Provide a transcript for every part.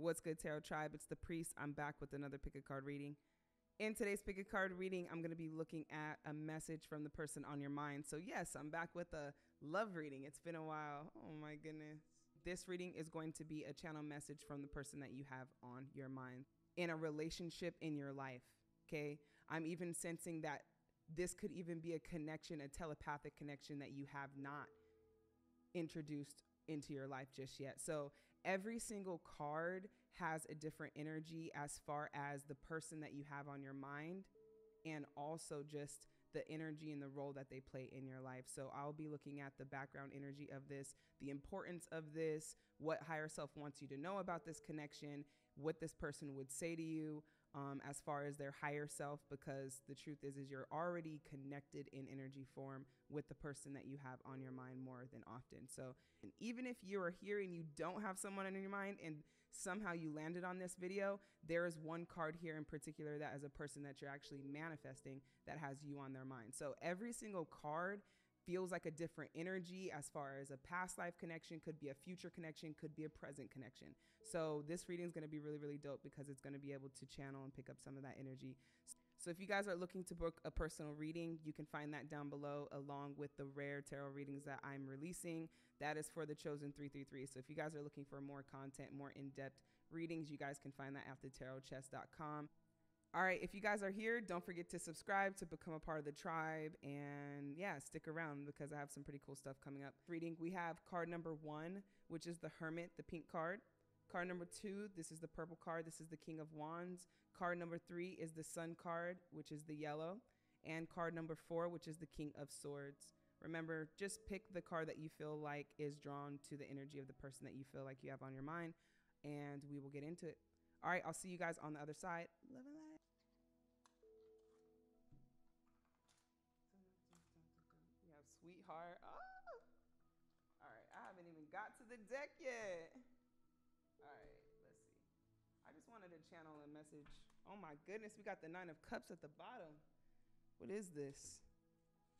What's good, Tarot Tribe? It's the Priest. I'm back with another pick a card reading. In today's pick a card reading, I'm going to be looking at a message from the person on your mind. So yes, I'm back with a love reading. It's been a while. Oh my goodness. This reading is going to be a channel message from the person that you have on your mind in a relationship in your life. Okay. I'm even sensing that this could even be a connection, a telepathic connection that you have not introduced into your life just yet. So every single card has a different energy as far as the person that you have on your mind and also just the energy and the role that they play in your life. So I'll be looking at the background energy of this, the importance of this, what higher self wants you to know about this connection, what this person would say to you as far as their higher self, because the truth is you're already connected in energy form with the person that you have on your mind more than often. So, and even if you are here and you don't have someone on your mind and somehow you landed on this video, there is one card here in particular that is a person that you're actually manifesting that has you on their mind. So every single card feels like a different energy as far as a past life connection, could be a future connection, could be a present connection. So this reading is going to be really, really dope because it's going to be able to channel and pick up some of that energy. So if you guys are looking to book a personal reading, you can find that down below along with the rare tarot readings that I'm releasing. That is for the Chosen 333. So if you guys are looking for more content, more in-depth readings, you guys can find that at thetarotchest.com. All right, if you guys are here, don't forget to subscribe to become a part of the tribe. And yeah, stick around because I have some pretty cool stuff coming up. Reading, we have card number 1, which is the Hermit, the pink card. Card number 2, this is the purple card. This is the King of Wands. Card number 3 is the Sun card, which is the yellow. And card number 4, which is the King of Swords. Remember, just pick the card that you feel like is drawn to the energy of the person that you feel like you have on your mind, and we will get into it. All right, I'll see you guys on the other side. Love and light. You have Sweetheart. Oh. All right, I haven't even got to the deck yet. All right, let's see. I just wanted to channel a message. Oh my goodness, we got the Nine of Cups at the bottom. What is this?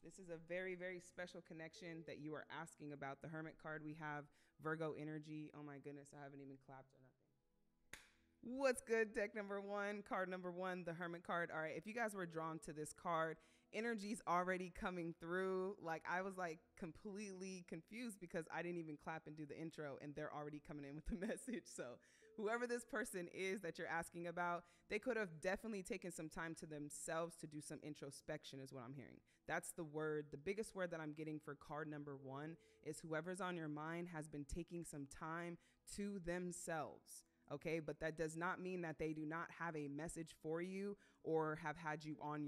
This is a very, very special connection that you are asking about. The Hermit card, we have Virgo energy. Oh my goodness, I haven't even clapped or nothing. What's good, deck number 1, card number 1, the Hermit card. All right, if you guys were drawn to this card, energy's already coming through. Like, I was like completely confused because I didn't even clap and do the intro and they're already coming in with the message. So whoever this person is that you're asking about, they could have definitely taken some time to themselves to do some introspection is what I'm hearing. That's the word. The biggest word that I'm getting for card number 1 is whoever's on your mind has been taking some time to themselves. Okay, but that does not mean that they do not have a message for you or have had you on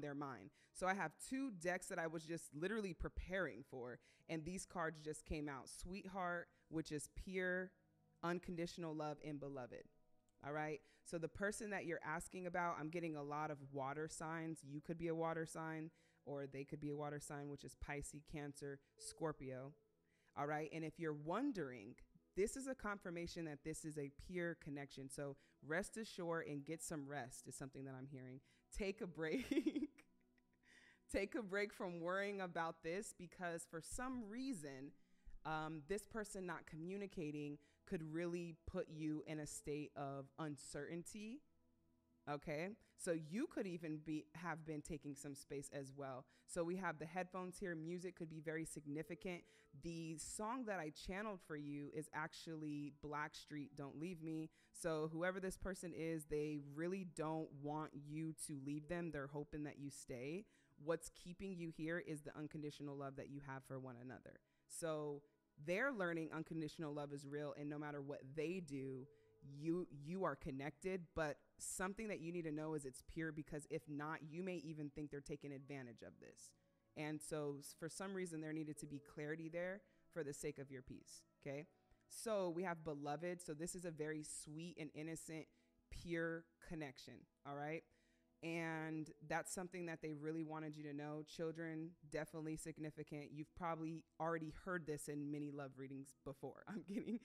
their mind. So I have 2 decks that I was just literally preparing for, and these cards just came out. Sweetheart, which is pure, unconditional love, and beloved. All right, so the person that you're asking about, I'm getting a lot of water signs. You could be a water sign, or they could be a water sign, which is Pisces, Cancer, Scorpio. All right, and if you're wondering, this is a confirmation that this is a pure connection. So rest assured and get some rest is something that I'm hearing. Take a break. Take a break from worrying about this because for some reason, this person not communicating could really put you in a state of uncertainty. Okay, so you could even have been taking some space as well. So we have the headphones here. Music could be very significant. The song that I channeled for you is actually Blackstreet, Don't Leave Me. So whoever this person is, they really don't want you to leave them. They're hoping that you stay. What's keeping you here is the unconditional love that you have for one another. So they're learning unconditional love is real, and no matter what they do, you are connected, but something that you need to know is it's pure, because if not, you may even think they're taking advantage of this. And so for some reason there needed to be clarity there for the sake of your peace. Okay, so we have beloved. So this is a very sweet and innocent, pure connection. All right, and that's something that they really wanted you to know. Children, definitely significant. You've probably already heard this in many love readings before. I'm kidding.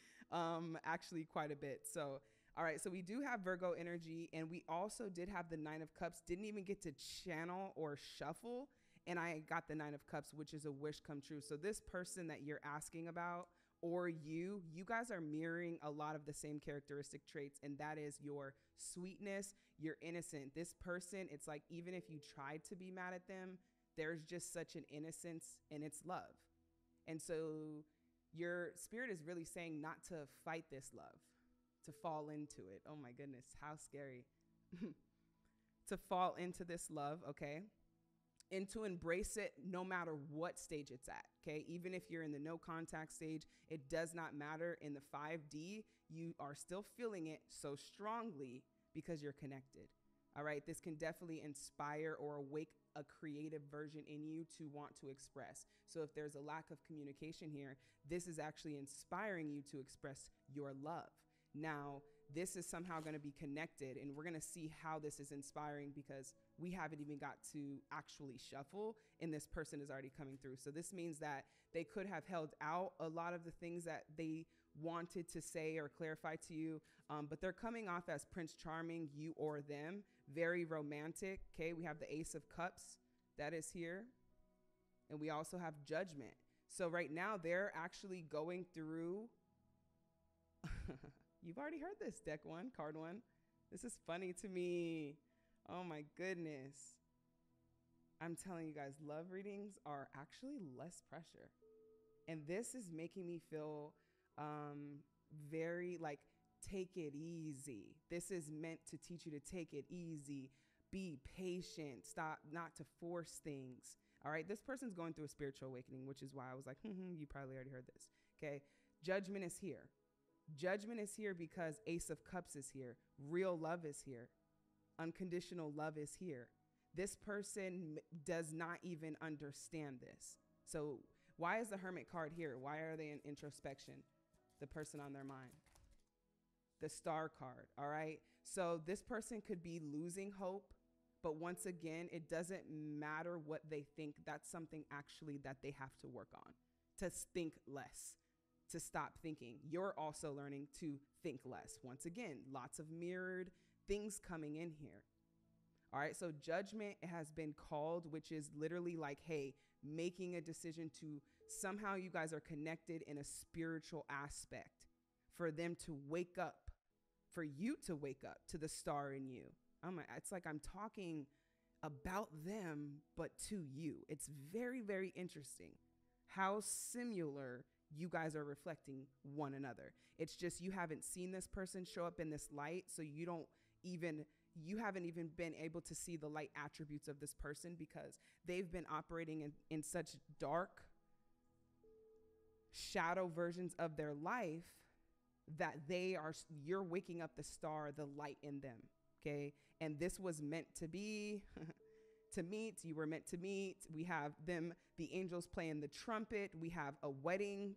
Actually quite a bit. So, all right. So we do have Virgo energy, and we also did have the Nine of Cups. Didn't even get to channel or shuffle, and I got the Nine of Cups, which is a wish come true. So this person that you're asking about or you guys are mirroring a lot of the same characteristic traits, and that is your sweetness, your innocent. This person, it's like even if you tried to be mad at them, there's just such an innocence, and it's love. And so your spirit is really saying not to fight this love, to fall into it. Oh my goodness, how scary. To fall into this love, okay? And to embrace it no matter what stage it's at, okay? Even if you're in the no contact stage, it does not matter. In the 5D, you are still feeling it so strongly because you're connected, all right? This can definitely inspire or awake a creative version in you to want to express. So if there's a lack of communication here, this is actually inspiring you to express your love. Now, this is somehow going to be connected, and we're going to see how this is inspiring because we haven't even got to actually shuffle, and this person is already coming through. So this means that they could have held out a lot of the things that they wanted to say or clarify to you, but they're coming off as Prince Charming, you or them, very romantic. Okay, we have the Ace of Cups that is here, and we also have Judgment. So right now they're actually going through... You've already heard this, deck one, card one. This is funny to me. Oh my goodness. I'm telling you guys, love readings are actually less pressure. And this is making me feel very like, take it easy. This is meant to teach you to take it easy. Be patient. Stop not to force things. All right. This person's going through a spiritual awakening, which is why I was like, you probably already heard this. Okay. Judgment is here. Judgment is here because Ace of Cups is here. Real love is here. Unconditional love is here. This person does not even understand this. So why is the Hermit card here? Why are they in introspection? The person on their mind. The Star card, all right? So this person could be losing hope, but once again, it doesn't matter what they think. That's something actually that they have to work on, to think less. To stop thinking. You're also learning to think less. Once again, lots of mirrored things coming in here. All right. So Judgment has been called, which is literally like, hey, making a decision to somehow, you guys are connected in a spiritual aspect for them to wake up, for you to wake up to the star in you. It's like I'm talking about them, but to you. It's very, very interesting how similar you guys are reflecting one another. It's just you haven't seen this person show up in this light, so you haven't even been able to see the light attributes of this person because they've been operating in such dark shadow versions of their life that you're waking up the star, the light in them, okay? And this was meant to be... to meet. You were meant to meet. We have them, the angels playing the trumpet. We have a wedding.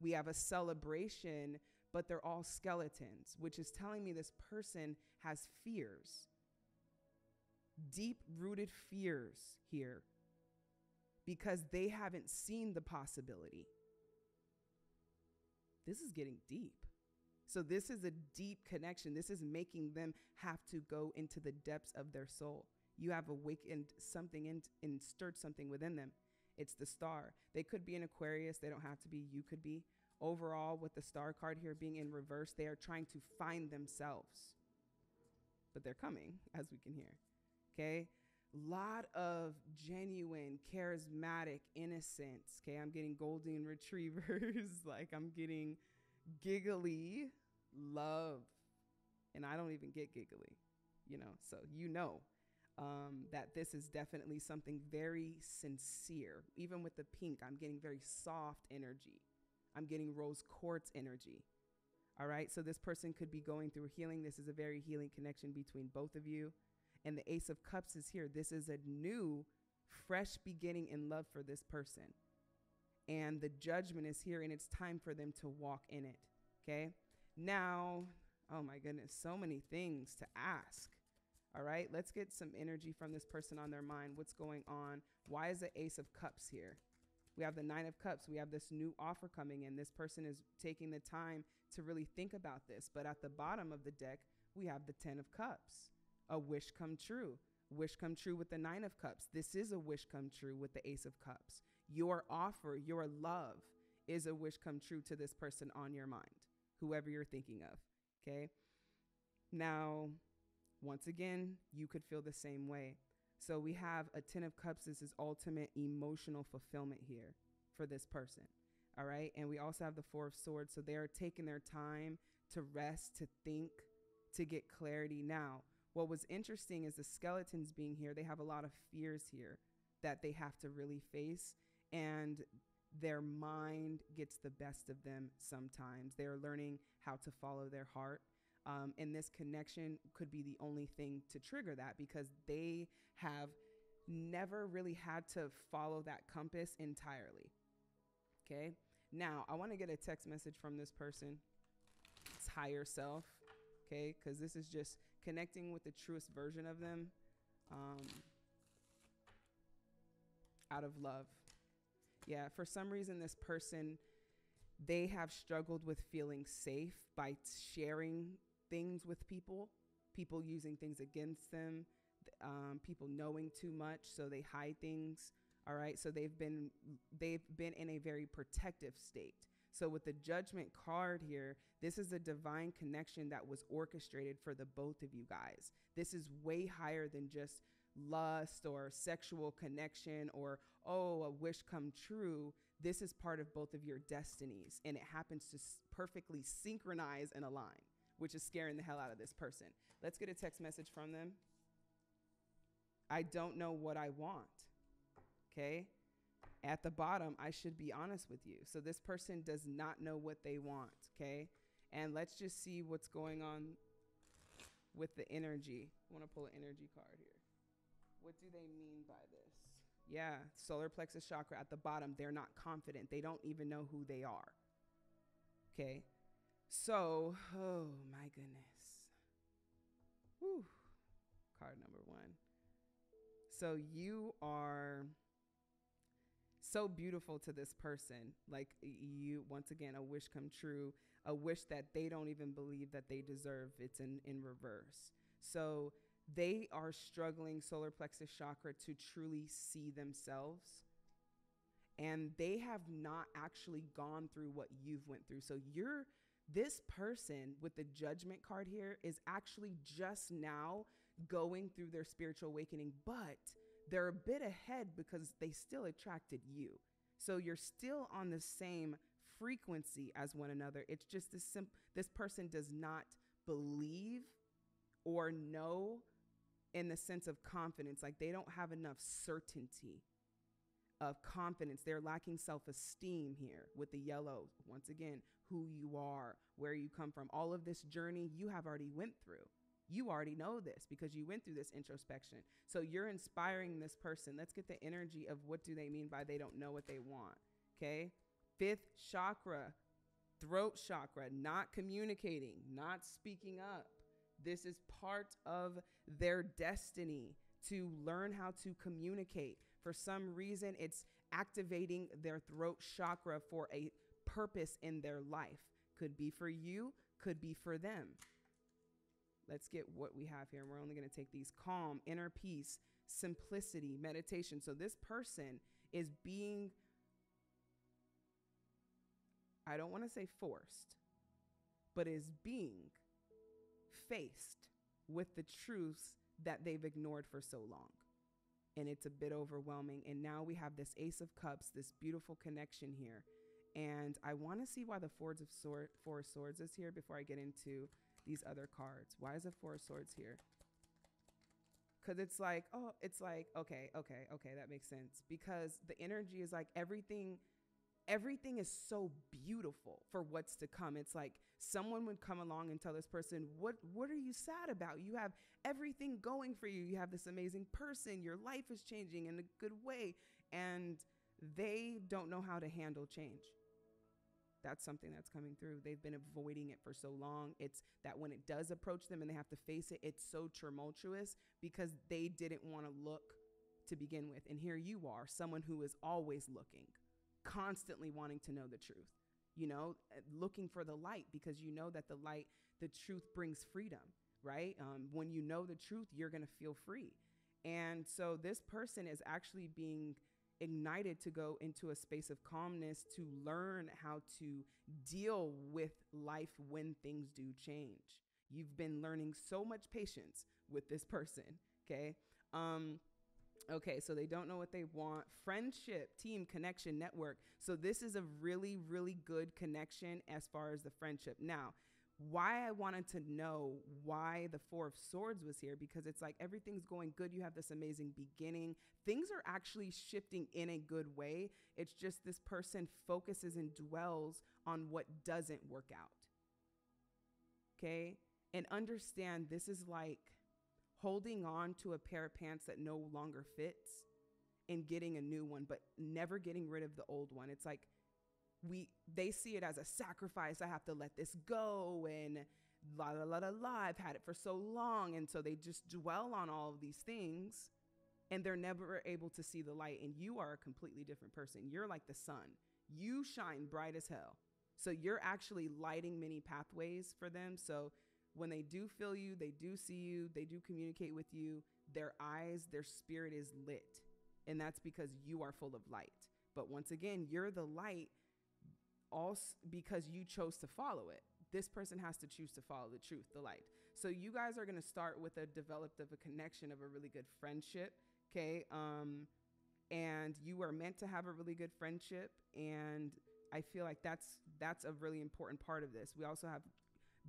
We have a celebration, but they're all skeletons, which is telling me this person has fears, deep-rooted fears here, because they haven't seen the possibility. This is getting deep. So this is a deep connection. This is making them have to go into the depths of their soul. You have awakened something and stirred something within them. It's the star. They could be an Aquarius. They don't have to be. You could be. Overall, with the Star card here being in reverse, they are trying to find themselves. But they're coming, as we can hear. Okay? Lot of genuine, charismatic innocence. Okay? I'm getting golden retrievers. Like, I'm getting giggly love. And I don't even get giggly, you know? So, that this is definitely something very sincere. Even with the pink, I'm getting very soft energy. I'm getting rose quartz energy. All right. So this person could be going through healing. This is a very healing connection between both of you. And the Ace of Cups is here. This is a new, fresh beginning in love for this person. And the Judgment is here, and it's time for them to walk in it. Okay. Now, oh my goodness, so many things to ask. All right, let's get some energy from this person on their mind. What's going on? Why is the Ace of Cups here? We have the Nine of Cups. We have this new offer coming in. This person is taking the time to really think about this. But at the bottom of the deck, we have the Ten of Cups, a wish come true. Wish come true with the Nine of Cups. This is a wish come true with the Ace of Cups. Your offer, your love is a wish come true to this person on your mind, whoever you're thinking of, okay? Now, once again, you could feel the same way. So we have a Ten of Cups. This is ultimate emotional fulfillment here for this person, all right? And we also have the Four of Swords. So they are taking their time to rest, to think, to get clarity. Now, what was interesting is the skeletons being here, they have a lot of fears here that they have to really face, and their mind gets the best of them sometimes. They're learning how to follow their heart. And this connection could be the only thing to trigger that, because they have never really had to follow that compass entirely. Okay. Now I want to get a text message from this person. It's higher self. Okay. Cause this is just connecting with the truest version of them. Out of love. Yeah. For some reason, this person, they have struggled with feeling safe by sharing things with people, people using things against them, people knowing too much, so they hide things, all right? So they've been in a very protective state. So with the Judgment card here, this is a divine connection that was orchestrated for the both of you guys. This is way higher than just lust or sexual connection or, oh, a wish come true. This is part of both of your destinies, and it happens to perfectly synchronize and align, which is scaring the hell out of this person. Let's get a text message from them. I don't know what I want. Okay. At the bottom, I should be honest with you. So this person does not know what they want. Okay. And let's just see what's going on with the energy. I want to pull an energy card here. What do they mean by this? Yeah. Solar plexus chakra at the bottom. They're not confident. They don't even know who they are. Okay. So, oh my goodness. Whew. Card number one. So you are so beautiful to this person. Like, you, once again, a wish come true, a wish that they don't even believe that they deserve. It's in reverse. So they are struggling, solar plexus chakra, to truly see themselves. And they have not actually gone through what you've went through. So you're, this person with the Judgment card here is actually just now going through their spiritual awakening, but they're a bit ahead because they still attracted you. So you're still on the same frequency as one another. It's just this person does not believe or know in the sense of confidence. Like, they don't have enough certainty of confidence. They're lacking self-esteem here with the yellow. Once again, who you are, where you come from, all of this journey you have already went through. You already know this because you went through this introspection. So you're inspiring this person. Let's get the energy of what do they mean by they don't know what they want. Okay. Fifth chakra, throat chakra, not communicating, not speaking up. This is part of their destiny to learn how to communicate. For some reason, it's activating their throat chakra for a purpose in their life. Could be for you, could be for them. Let's get what we have here. And we're only going to take these. Calm, inner peace, simplicity, meditation. So this person is being, I don't want to say forced, but is being faced with the truths that they've ignored for so long. And it's a bit overwhelming. And now we have this Ace of Cups, this beautiful connection here. And I want to see why the Four of Swords is here before I get into these other cards. Why is the Four of Swords here? Because it's like, oh, it's like, okay, that makes sense. Because the energy is like everything is so beautiful for what's to come. It's like someone would come along and tell this person, what are you sad about? You have everything going for you. You have this amazing person. Your life is changing in a good way. And they don't know how to handle change. That's something that's coming through. They've been avoiding it for so long. It's that when it does approach them and they have to face it, it's so tumultuous because they didn't want to look to begin with. And here you are, someone who is always looking, constantly wanting to know the truth, you know, looking for the light, because you know that the light, the truth brings freedom, right? When you know the truth, you're going to feel free. And so this person is actually being ignited to go into a space of calmness, to learn how to deal with life when things do change. You've been learning so much patience with this person, okay? Okay, so they don't know what they want. Friendship, team, connection, network. So this is a really, really good connection as far as the friendship. Now, why I wanted to know why the Four of Swords was here, because it's like everything's going good. You have this amazing beginning. Things are actually shifting in a good way. It's just this person focuses and dwells on what doesn't work out, okay? And understand this is like holding on to a pair of pants that no longer fits and getting a new one, but never getting rid of the old one. It's like they see it as a sacrifice. I have to let this go and la, la, la, la, la. I've had it for so long. And so they just dwell on all of these things and they're never able to see the light. And you are a completely different person. You're like the sun. You shine bright as hell. So you're actually lighting many pathways for them. So when they do feel you, they do see you, they do communicate with you, their eyes, their spirit is lit. And that's because you are full of light. But once again, you're the light also because you chose to follow it. This person has to choose to follow the truth, the light. So you guys are going to start with a developed of a connection of a really good friendship. Okay. And you are meant to have a really good friendship. And I feel like that's a really important part of this. We also have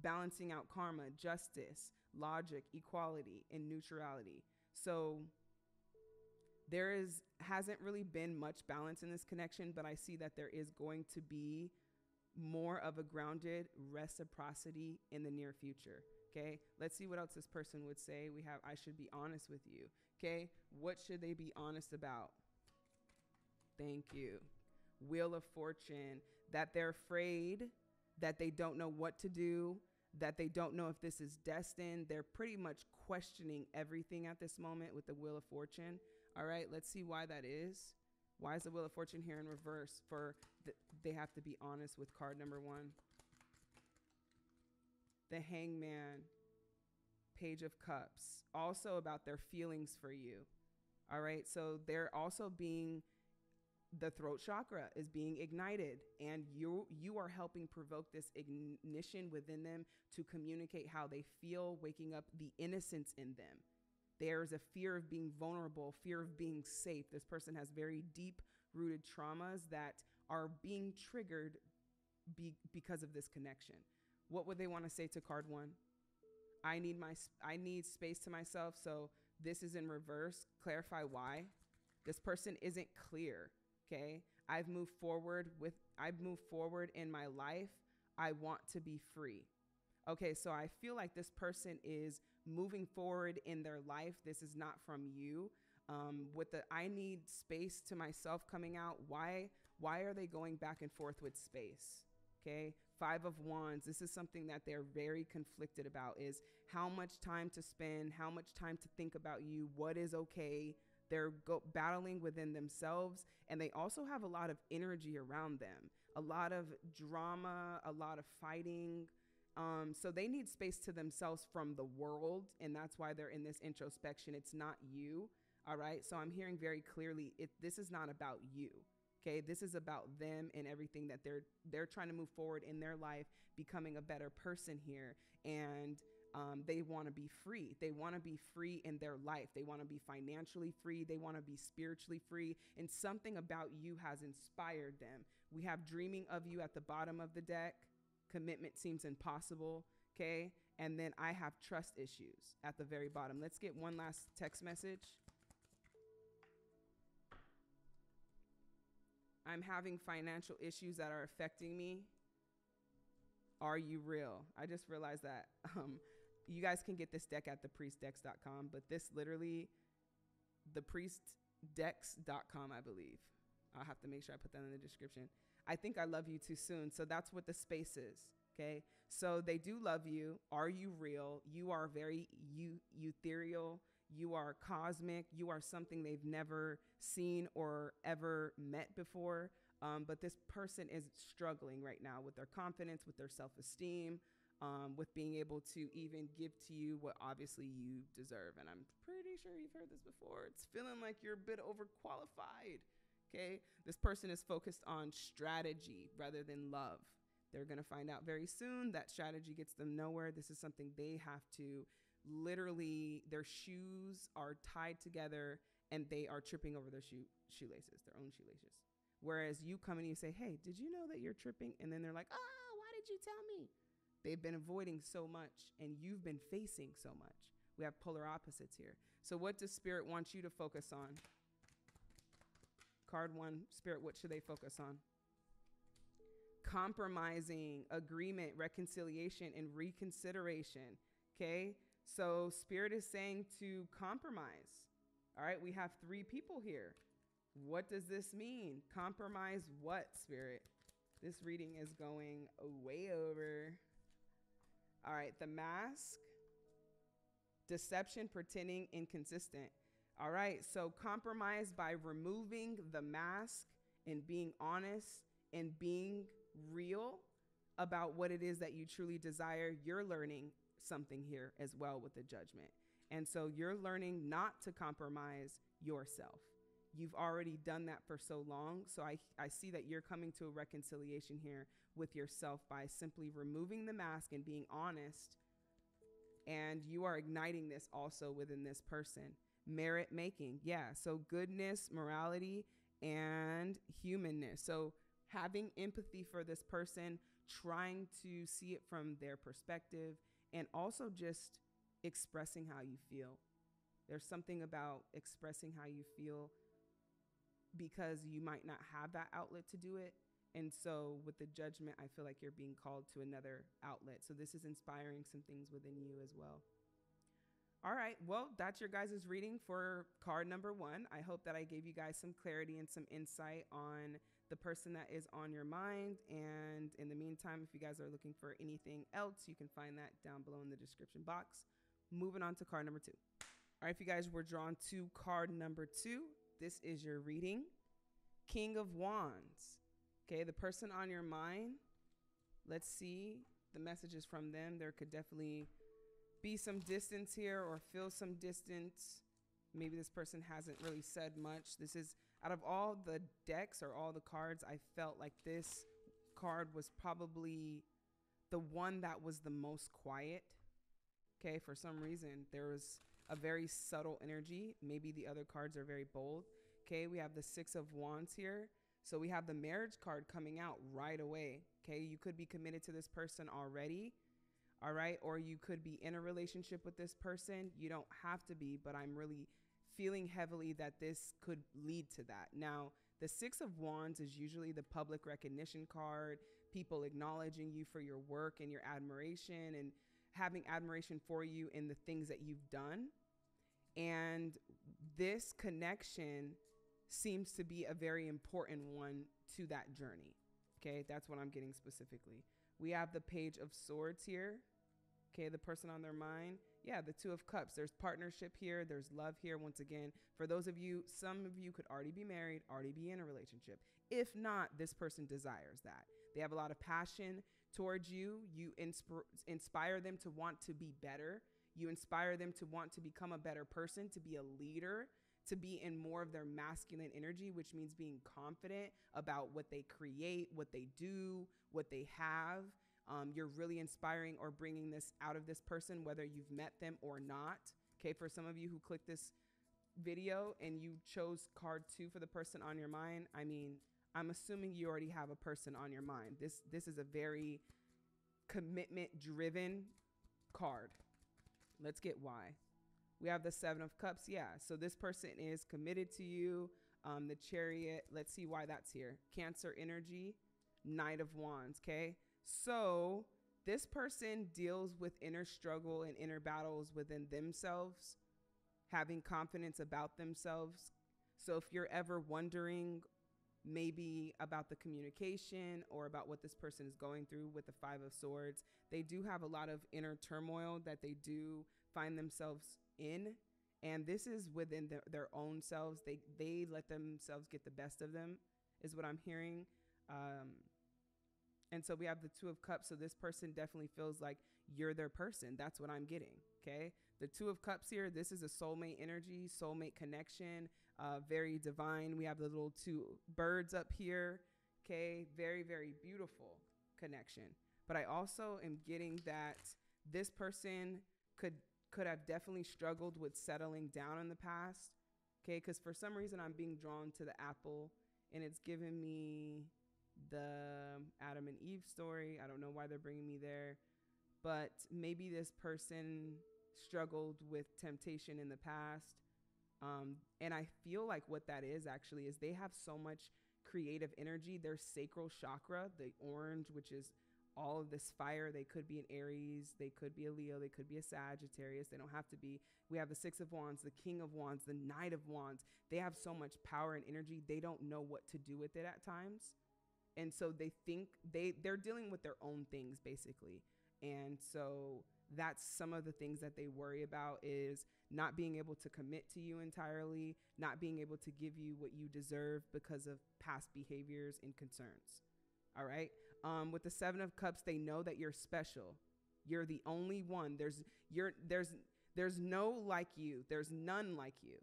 balancing out karma, justice, logic, equality, and neutrality. So there hasn't really been much balance in this connection, but I see that there is going to be more of a grounded reciprocity in the near future, okay? Let's see what else this person would say. We have, I should be honest with you, okay? What should they be honest about? Thank you. Wheel of Fortune, that they're afraid, that they don't know what to do, that they don't know if this is destined. They're pretty much questioning everything at this moment with the Wheel of Fortune. All right, let's see why that is. Why is the Wheel of Fortune here in reverse for they have to be honest with card number one? The Hangman, Page of Cups, also about their feelings for you. All right, so they're also being, the throat chakra is being ignited, and you are helping provoke this ignition within them to communicate how they feel, waking up the innocence in them. There's a fear of being vulnerable, fear of being safe. This person has very deep rooted traumas that are being triggered because of this connection. What would they want to say to card one? I need space to myself. So this is in reverse. Clarify why. This person isn't clear. Okay. I've moved forward in my life. I want to be free. Okay. So I feel like this person is moving forward in their life. This is not from you. With the, I need space to myself coming out. Why are they going back and forth with space? Okay. Five of Wands. This is something that they're very conflicted about, is how much time to spend, how much time to think about you, what is okay. They're battling within themselves, and they also have a lot of energy around them, a lot of drama, a lot of fighting. So they need space to themselves from the world, and that's why they're in this introspection. It's not you, all right? So I'm hearing very clearly, this is not about you, okay? This is about them and everything that they're trying to move forward in their life, becoming a better person here, and they want to be free. They want to be free in their life. They want to be financially free. They want to be spiritually free. And something about you has inspired them. We have dreaming of you at the bottom of the deck. Commitment seems impossible. Okay. And then I have trust issues at the very bottom. Let's get one last text message. I'm having financial issues that are affecting me. Are you real? I just realized that you guys can get this deck at thepriestdecks.com, but this literally, thepriestdecks.com, I believe. I'll have to make sure I put that in the description. I think I love you too soon. So that's what the space is, okay? So they do love you. Are you real? You are very ethereal. You are cosmic. You are something they've never seen or ever met before. But this person is struggling right now with their confidence, with their self-esteem, with being able to even give to you what obviously you deserve. And I'm pretty sure you've heard this before. It's feeling like you're a bit overqualified. okay? This person is focused on strategy rather than love. They're going to find out very soon that strategy gets them nowhere. This is something they have to literally, their shoes are tied together and they are tripping over their shoelaces, their own shoelaces. Whereas you come and you say, hey, did you know that you're tripping? And then they're like, oh, why did you tell me? They've been avoiding so much and you've been facing so much. We have polar opposites here. So what does Spirit want you to focus on? Card one, Spirit, what should they focus on? Compromising, agreement, reconciliation, and reconsideration, okay? So Spirit is saying to compromise. All right, we have three people here. What does this mean? Compromise what, Spirit? This reading is going way over. All right, the mask, deception, pretending, inconsistent. All right, so compromise by removing the mask and being honest and being real about what it is that you truly desire. You're learning something here as well with the Judgment. And so you're learning not to compromise yourself. You've already done that for so long. So I see that you're coming to a reconciliation here with yourself by simply removing the mask and being honest. And you are igniting this also within this person. Merit making. Yeah. So goodness, morality, and humanness. So having empathy for this person, trying to see it from their perspective, and also just expressing how you feel. There's something about expressing how you feel because you might not have that outlet to do it. And so with the Judgment, I feel like you're being called to another outlet. So this is inspiring some things within you as well. All right, well, that's your guys' reading for card number one. I hope that I gave you guys some clarity and some insight on the person that is on your mind. And in the meantime, if you guys are looking for anything else, you can find that down below in the description box. Moving on to card number two. All right, if you guys were drawn to card number two, this is your reading. King of Wands. Okay, the person on your mind. Let's see the messages from them. There could definitely be some distance here or feel some distance. Maybe this person hasn't really said much. This is, out of all the decks or all the cards, I felt like this card was probably the one that was the most quiet. Okay, for some reason, there was a very subtle energy. Maybe the other cards are very bold. Okay, we have the Six of Wands here. So we have the marriage card coming out right away. Okay, you could be committed to this person already. All right. Or you could be in a relationship with this person. You don't have to be, but I'm really feeling heavily that this could lead to that. Now, the Six of Wands is usually the public recognition card, people acknowledging you for your work and your admiration and having admiration for you in the things that you've done. And this connection seems to be a very important one to that journey. Okay. That's what I'm getting specifically. We have the Page of Swords here. Okay, the person on their mind. Yeah, the Two of Cups. There's partnership here. There's love here. Once again, for those of you, some of you could already be married, already be in a relationship. If not, this person desires that. They have a lot of passion towards you. You inspire them to want to be better. You inspire them to want to become a better person, to be a leader, to be in more of their masculine energy, which means being confident about what they create, what they do, what they have. You're really inspiring or bringing this out of this person, whether you've met them or not. Okay, for some of you who clicked this video and you chose card two for the person on your mind, I mean, I'm assuming you already have a person on your mind. This is a very commitment-driven card. Let's get why. We have the Seven of Cups. Yeah. So this person is committed to you. The Chariot. Let's see why that's here. Cancer energy, Knight of Wands. Okay. So this person deals with inner struggle and inner battles within themselves, having confidence about themselves. So if you're ever wondering maybe about the communication or about what this person is going through with the Five of Swords, they do have a lot of inner turmoil that they do find themselves in, and this is within their own selves. They let themselves get the best of them is what I'm hearing. And so we have the Two of Cups. So this person definitely feels like you're their person. That's what I'm getting. Okay, the Two of Cups here, this is a soulmate energy, soulmate connection, very divine. We have the little two birds up here. Okay, very, very beautiful connection. But I also am getting that this person could have definitely struggled with settling down in the past. Okay, because for some reason I'm being drawn to the apple and it's giving me the Adam and Eve story. I don't know why they're bringing me there, but maybe this person struggled with temptation in the past. And I feel like what that is actually is they have so much creative energy. Their sacral chakra, the orange, which is all of this fire. They could be an Aries, they could be a Leo, they could be a Sagittarius. They don't have to be. We have the Six of Wands, the King of Wands, the Knight of Wands. They have so much power and energy. They don't know what to do with it at times. And so they think they're dealing with their own things basically. And so that's some of the things that they worry about, is not being able to commit to you entirely, not being able to give you what you deserve because of past behaviors and concerns. All right. With the Seven of Cups, they know that you're special. You're the only one. There's no like you. There's none like you.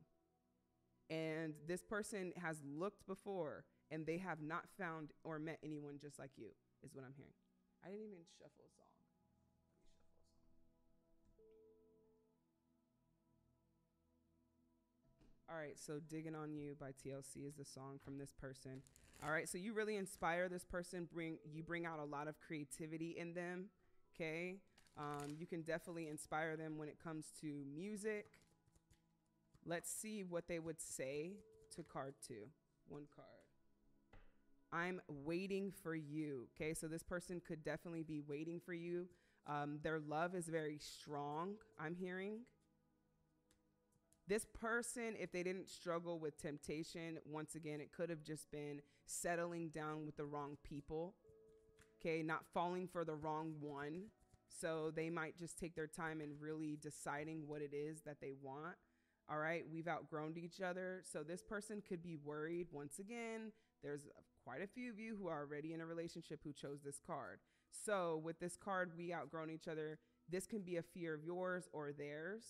And this person has looked before and they have not found or met anyone just like you, is what I'm hearing. I didn't even shuffle a song. Let me shuffle a song. All right, so Digging on You by TLC is the song from this person. All right, so you really inspire this person. You bring out a lot of creativity in them, okay? You can definitely inspire them when it comes to music. Let's see what they would say to card two. One card. I'm waiting for you. Okay, so this person could definitely be waiting for you. Their love is very strong, I'm hearing. This person, if they didn't struggle with temptation, once again, it could have just been settling down with the wrong people. Okay, not falling for the wrong one. So they might just take their time and really deciding what it is that they want. All right, we've outgrown each other. So this person could be worried. Once again, there's quite a few of you who are already in a relationship who chose this card. So with this card, we outgrown each other. This can be a fear of yours or theirs.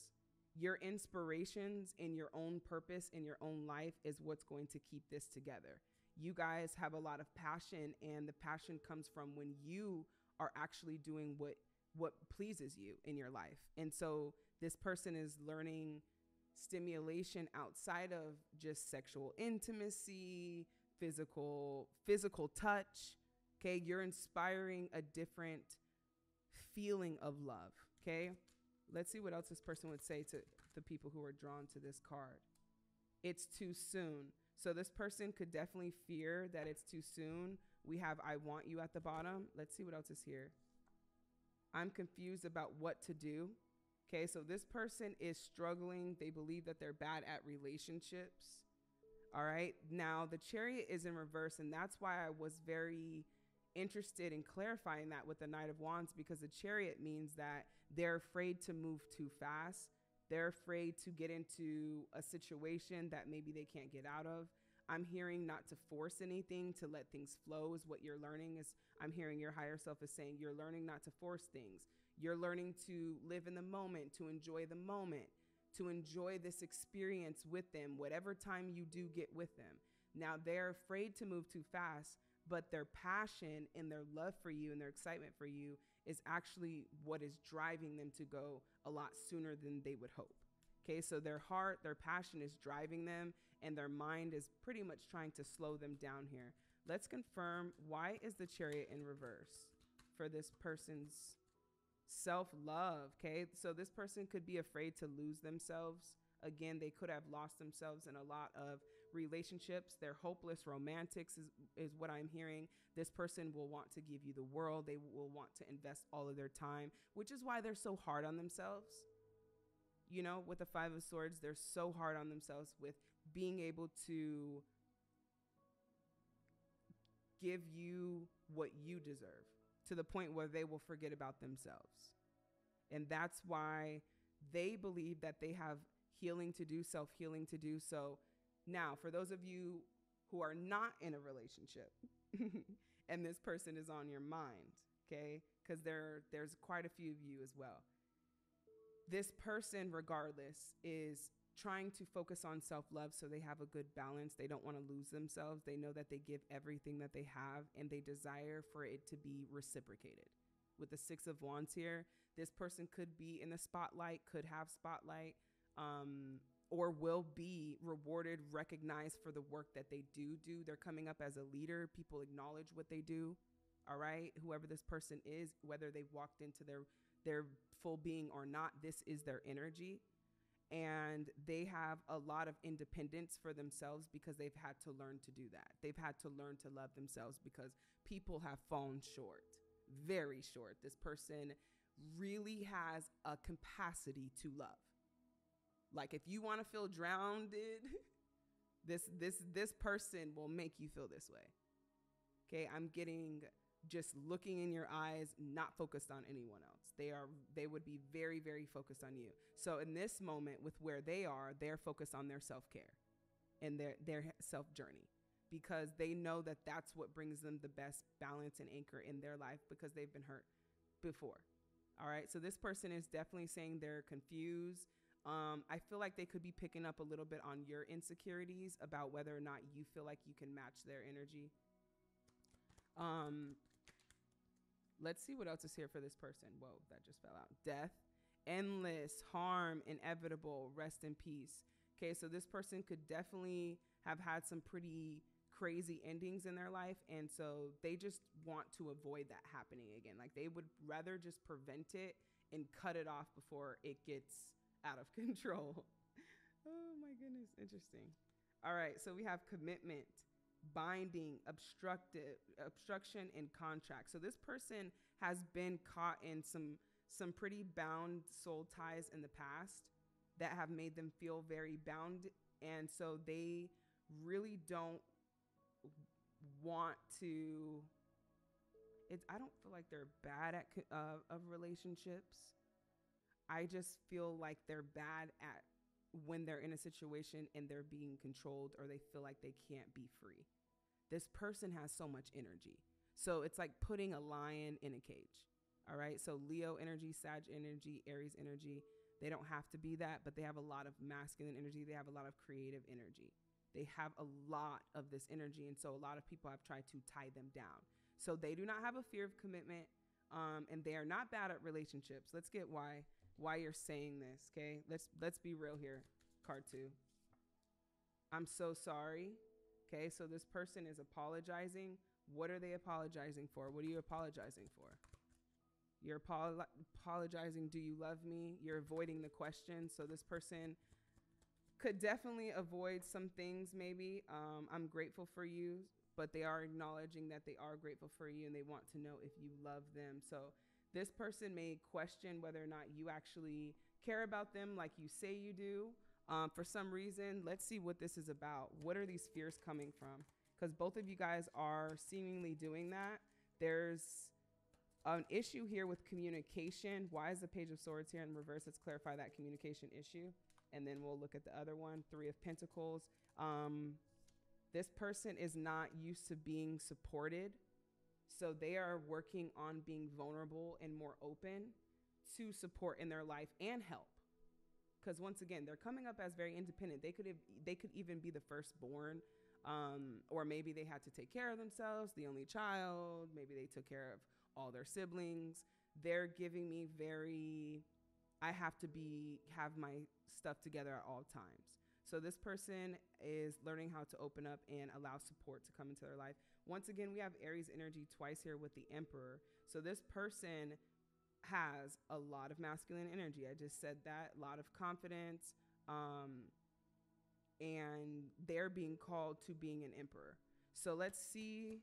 Your inspirations and your own purpose in your own life is what's going to keep this together. You guys have a lot of passion, and the passion comes from when you are actually doing what pleases you in your life. And so this person is learning stimulation outside of just sexual intimacy, physical touch. Okay, you're inspiring a different feeling of love. Okay, let's see what else this person would say to the people who are drawn to this card. It's too soon. So this person could definitely fear that it's too soon. We have I want you at the bottom. Let's see what else is here. I'm confused about what to do. Okay, so this person is struggling. They believe that they're bad at relationships. All right, now the Chariot is in reverse, and that's why I was very interested in clarifying that with the Knight of Wands, because the Chariot means that they're afraid to move too fast. They're afraid to get into a situation that maybe they can't get out of. I'm hearing not to force anything, to let things flow is what you're learning. Is I'm hearing your higher self is saying you're learning not to force things. You're learning to live in the moment, to enjoy the moment, to enjoy this experience with them, whatever time you do get with them. Now, they're afraid to move too fast, but their passion and their love for you and their excitement for you is actually what is driving them to go a lot sooner than they would hope. Okay, so their heart, their passion is driving them, and their mind is pretty much trying to slow them down here. Let's confirm, why is the Chariot in reverse for this person's self-love? Okay, so this person could be afraid to lose themselves. Again, they could have lost themselves in a lot of relationships. They're hopeless romantics is what I'm hearing. This person will want to give you the world. They will want to invest all of their time, which is why they're so hard on themselves. You know, with the Five of Swords, they're so hard on themselves with being able to give you what you deserve, to the point where they will forget about themselves. And that's why they believe that they have healing to do, self-healing to do. So now, for those of you who are not in a relationship and this person is on your mind, okay, because there's quite a few of you as well. this person, regardless, is trying to focus on self-love so they have a good balance. They don't want to lose themselves. They know that they give everything that they have, and they desire for it to be reciprocated. With the Six of Wands here, this person could be in the spotlight, could have spotlight, or will be rewarded, recognized for the work that they do. They're coming up as a leader. People acknowledge what they do, all right? Whoever this person is, whether they've walked into their full being or not, this is their energy. And they have a lot of independence for themselves because they've had to learn to do that. They've had to learn to love themselves because people have fallen short, very short. This person really has a capacity to love. Like, if you want to feel drowned, this person will make you feel this way. Okay, I'm getting just looking in your eyes, not focused on anyone else. They would be very, very focused on you. So in this moment with where they are, they're focused on their self-care and their self-journey, because they know that that's what brings them the best balance and anchor in their life, because they've been hurt before. All right, so this person is definitely saying they're confused. I feel like they could be picking up a little bit on your insecurities about whether or not you feel like you can match their energy. Let's see what else is here for this person. Whoa, that just fell out. Death, endless, harm, inevitable, rest in peace. Okay, so this person could definitely have had some pretty crazy endings in their life. And so they just want to avoid that happening again. Like, they would rather just prevent it and cut it off before it gets out of control. Oh my goodness, interesting. All right, so we have commitment, binding, obstruction, and contract. So this person has been caught in some pretty bound soul ties in the past that have made them feel very bound, and so they really don't want to. I don't feel like they're bad at of relationships. I just feel like they're bad at when they're in a situation and they're being controlled, or they feel like they can't be free. This person has so much energy. So it's like putting a lion in a cage. All right. So Leo energy, Sag energy, Aries energy. They don't have to be that, but they have a lot of masculine energy. They have a lot of creative energy. They have a lot of this energy. And so a lot of people have tried to tie them down. So they do not have a fear of commitment, and they are not bad at relationships. Let's get why you're saying this. Okay, let's be real here. Card 2, I'm so sorry. Okay, so this person is apologizing. What are they apologizing for? What are you apologizing for? You're apologizing. Do you love me? You're avoiding the question. So this person could definitely avoid some things. Maybe I'm grateful for you, but they are acknowledging that they are grateful for you, and they want to know if you love them. So this person may question whether or not you actually care about them like you say you do. For some reason, let's see what this is about. What are these fears coming from? Because both of you guys are seemingly doing that. There's an issue here with communication. Why is the Page of Swords here in reverse? Let's clarify that communication issue. And then we'll look at the other one, Three of Pentacles. This person is not used to being supported. So they are working on being vulnerable and more open to support in their life and help. Because once again, they're coming up as very independent. They could even be the firstborn, or maybe they had to take care of themselves, the only child. Maybe they took care of all their siblings. They're giving me very, I have to have my stuff together at all times. So this person is learning how to open up and allow support to come into their life. Once again, we have Aries energy twice here with the Emperor. So this person has a lot of masculine energy. I just said that. A lot of confidence. And they're being called to being an emperor. So let's see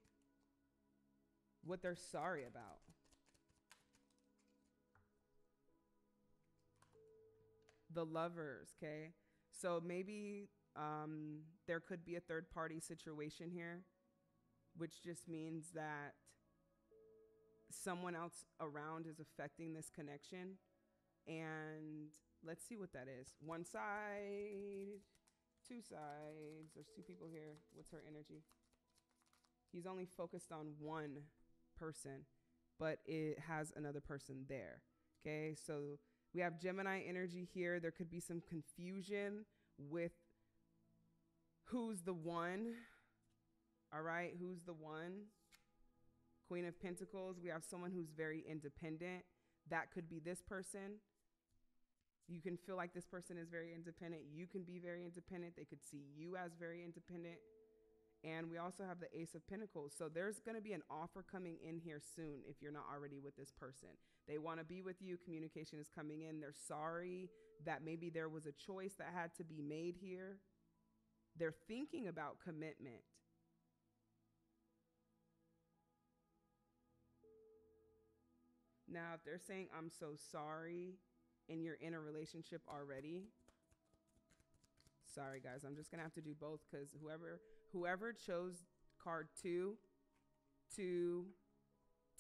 what they're sorry about. The Lovers, okay? So maybe there could be a third party situation here, which just means that someone else around is affecting this connection. And let's see what that is. One side, two sides, there's two people here. What's her energy? He's only focused on one person, but it has another person there. Okay, so We have Gemini energy here. There could be some confusion with who's the one. All right, who's the one? Queen of Pentacles. We have someone who's very independent. That could be this person. You can feel like this person is very independent. You can be very independent. They could see you as very independent. And we also have the Ace of Pentacles. So there's going to be an offer coming in here soon if you're not already with this person. They want to be with you. Communication is coming in. They're sorry that maybe there was a choice that had to be made here. They're thinking about commitment. Now, if they're saying, I'm so sorry, and you're in a relationship already, sorry guys, I'm just gonna have to do both, because whoever chose card 2, 2,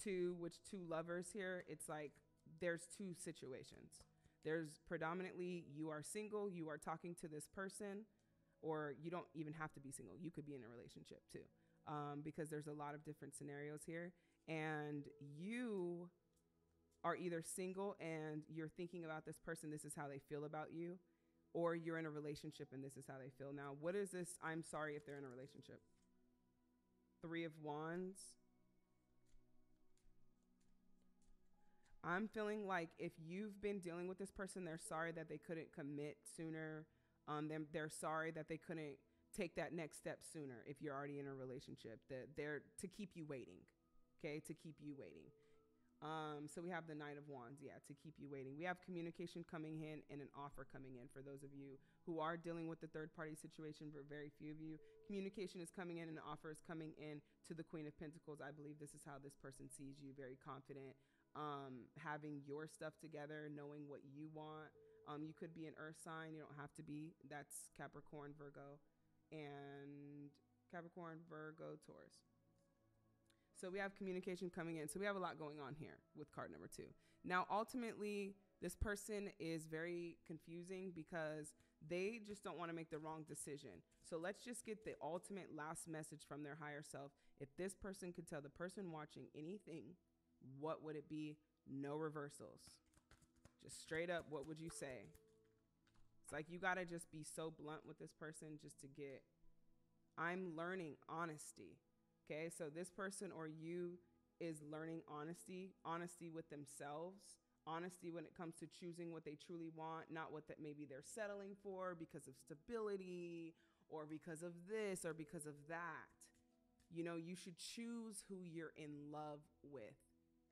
2, which two lovers here, it's like there's two situations. There's predominantly you are single, you are talking to this person, or you don't even have to be single. You could be in a relationship too, because there's a lot of different scenarios here, and you are either single and you're thinking about this person, this is how they feel about you, or you're in a relationship and this is how they feel. Now, what is this? I'm sorry if they're in a relationship. Three of Wands. I'm feeling like if you've been dealing with this person, they're sorry that they couldn't commit sooner. They're sorry that they couldn't take that next step sooner if you're already in a relationship. They're to keep you waiting, okay? To keep you waiting. So we have the Knight of Wands, yeah, to keep you waiting. We have communication coming in and an offer coming in for those of you who are dealing with the third party situation, but very few of you. Communication is coming in and an offer is coming in to the Queen of Pentacles. I believe this is how this person sees you, very confident, having your stuff together, knowing what you want. You could be an earth sign, you don't have to be. That's Capricorn, Virgo, and Capricorn, Virgo, Taurus. So we have communication coming in. So we have a lot going on here with card number 2. Now, ultimately, this person is very confusing because they just don't want to make the wrong decision. So let's just get the ultimate last message from their higher self. If this person could tell the person watching anything, what would it be? No reversals. Just straight up, what would you say? It's like you got to just be so blunt with this person just to get, I'm learning honesty. Okay, so this person or you is learning honesty, honesty with themselves, honesty when it comes to choosing what they truly want, not what that maybe they're settling for because of stability or because of this or because of that. You know, you should choose who you're in love with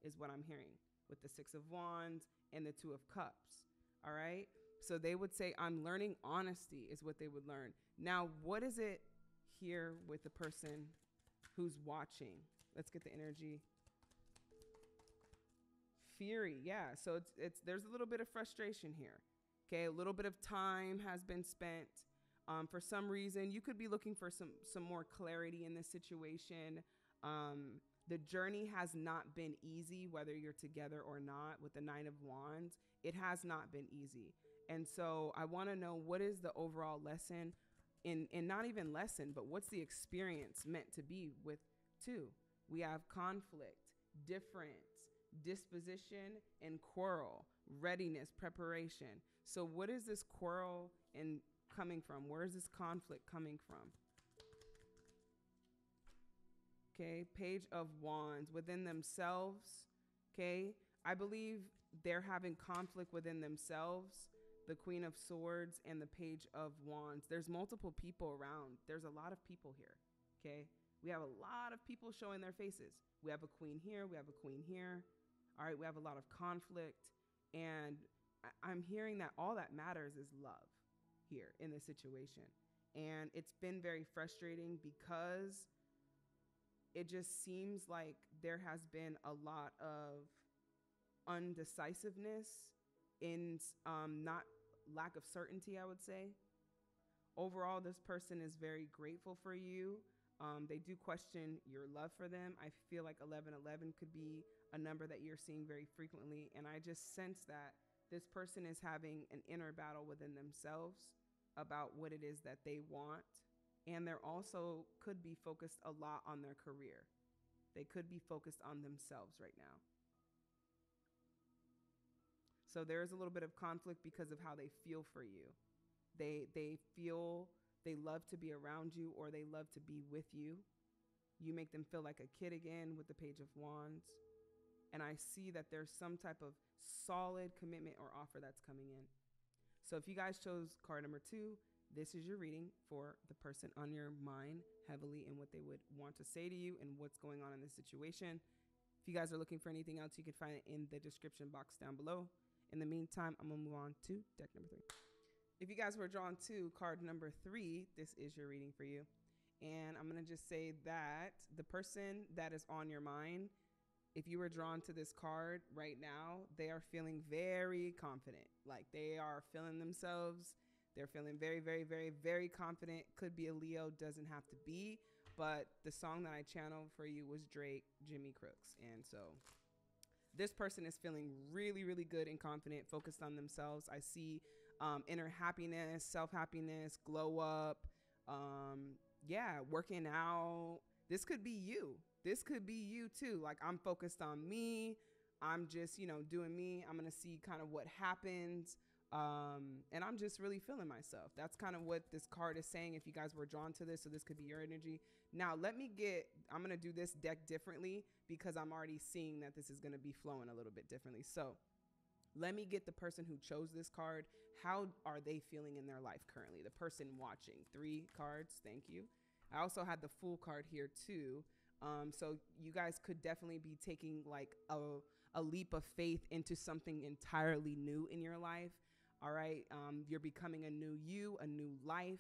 is what I'm hearing with the Six of Wands and the Two of Cups. All right. So they would say, I'm learning honesty is what they would learn. Now, what is it here with the person who's watching? Let's get the energy. Fury. Yeah. So there's a little bit of frustration here. Okay. A little bit of time has been spent. For some reason, you could be looking for some more clarity in this situation. The journey has not been easy, whether you're together or not. With the Nine of Wands, it has not been easy. And so I want to know, what is the overall lesson? And not even lesson, but what's the experience meant to be with 2? We have conflict, difference, disposition, and quarrel, readiness, preparation. So what is this quarrel and coming from? Where is this conflict coming from? Okay, Page of Wands, within themselves. Okay, I believe they're having conflict within themselves. The Queen of Swords and the Page of Wands. There's multiple people around. There's a lot of people here. Okay. We have a lot of people showing their faces. We have a queen here. We have a queen here. All right. We have a lot of conflict. And I'm hearing that all that matters is love here in this situation. And it's been very frustrating because it just seems like there has been a lot of indecisiveness. Not lack of certainty, I would say. Overall, this person is very grateful for you. They do question your love for them. I feel like 1111 could be a number that you're seeing very frequently. And I just sense that this person is having an inner battle within themselves about what it is that they want. And they're also could be focused a lot on their career. They could be focused on themselves right now. So there is a little bit of conflict because of how they feel for you. They feel they love to be around you, or they love to be with you. You make them feel like a kid again with the Page of Wands. And I see that there's some type of solid commitment or offer that's coming in. So if you guys chose card number 2, this is your reading for the person on your mind heavily and what they would want to say to you and what's going on in this situation. If you guys are looking for anything else, you can find it in the description box down below. In the meantime, I'm gonna move on to deck number 3. If you guys were drawn to card number 3, this is your reading for you. And I'm gonna just say that the person that is on your mind, if you were drawn to this card right now, they are feeling very confident. Like, they are feeling themselves. They're feeling very, very, very, very confident. Could be a Leo, doesn't have to be. But the song that I channeled for you was Drake, Jimmy Crooks. And so this person is feeling really, really good and confident, focused on themselves. I see inner happiness, self-happiness, glow up. Yeah, working out. This could be you. This could be you too. Like, I'm focused on me. I'm just, you know, doing me. I'm going to see kind of what happens. And I'm just really feeling myself. That's kind of what this card is saying if you guys were drawn to this. So this could be your energy. Now let me get, I'm going to do this deck differently because I'm already seeing that this is going to be flowing a little bit differently. So let me get the person who chose this card. How are they feeling in their life currently? The person watching. 3 cards. Thank you. I also had the Fool card here too. So you guys could definitely be taking like a leap of faith into something entirely new in your life. All right. You're becoming a new you, a new life,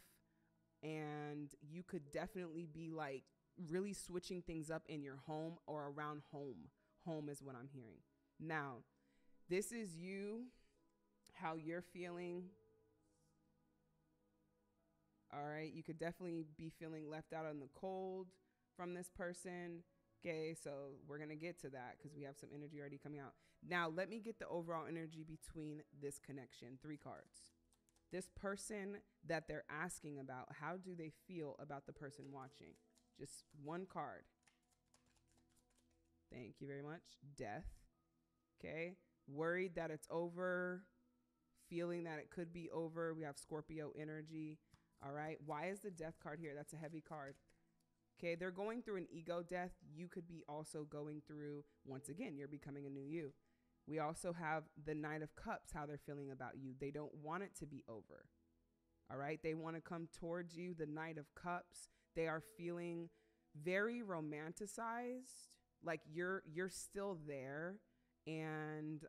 and you could definitely be like really switching things up in your home or around home. Home is what I'm hearing. Now, this is you, how you're feeling. All right. You could definitely be feeling left out in the cold from this person. Okay, so we're gonna get to that because we have some energy already coming out. Now let me get the overall energy between this connection. 3 cards. This person that they're asking about, how do they feel about the person watching? Just 1 card. Thank you very much. Death. Okay, worried that it's over, feeling that it could be over. We have Scorpio energy. All right, why is the Death card here? That's a heavy card. Okay, they're going through an ego death. You could be also going through, once again, you're becoming a new you. We also have the Knight of Cups, how they're feeling about you. They don't want it to be over. All right, they want to come towards you, the Knight of Cups. They are feeling very romanticized, like you're still there, and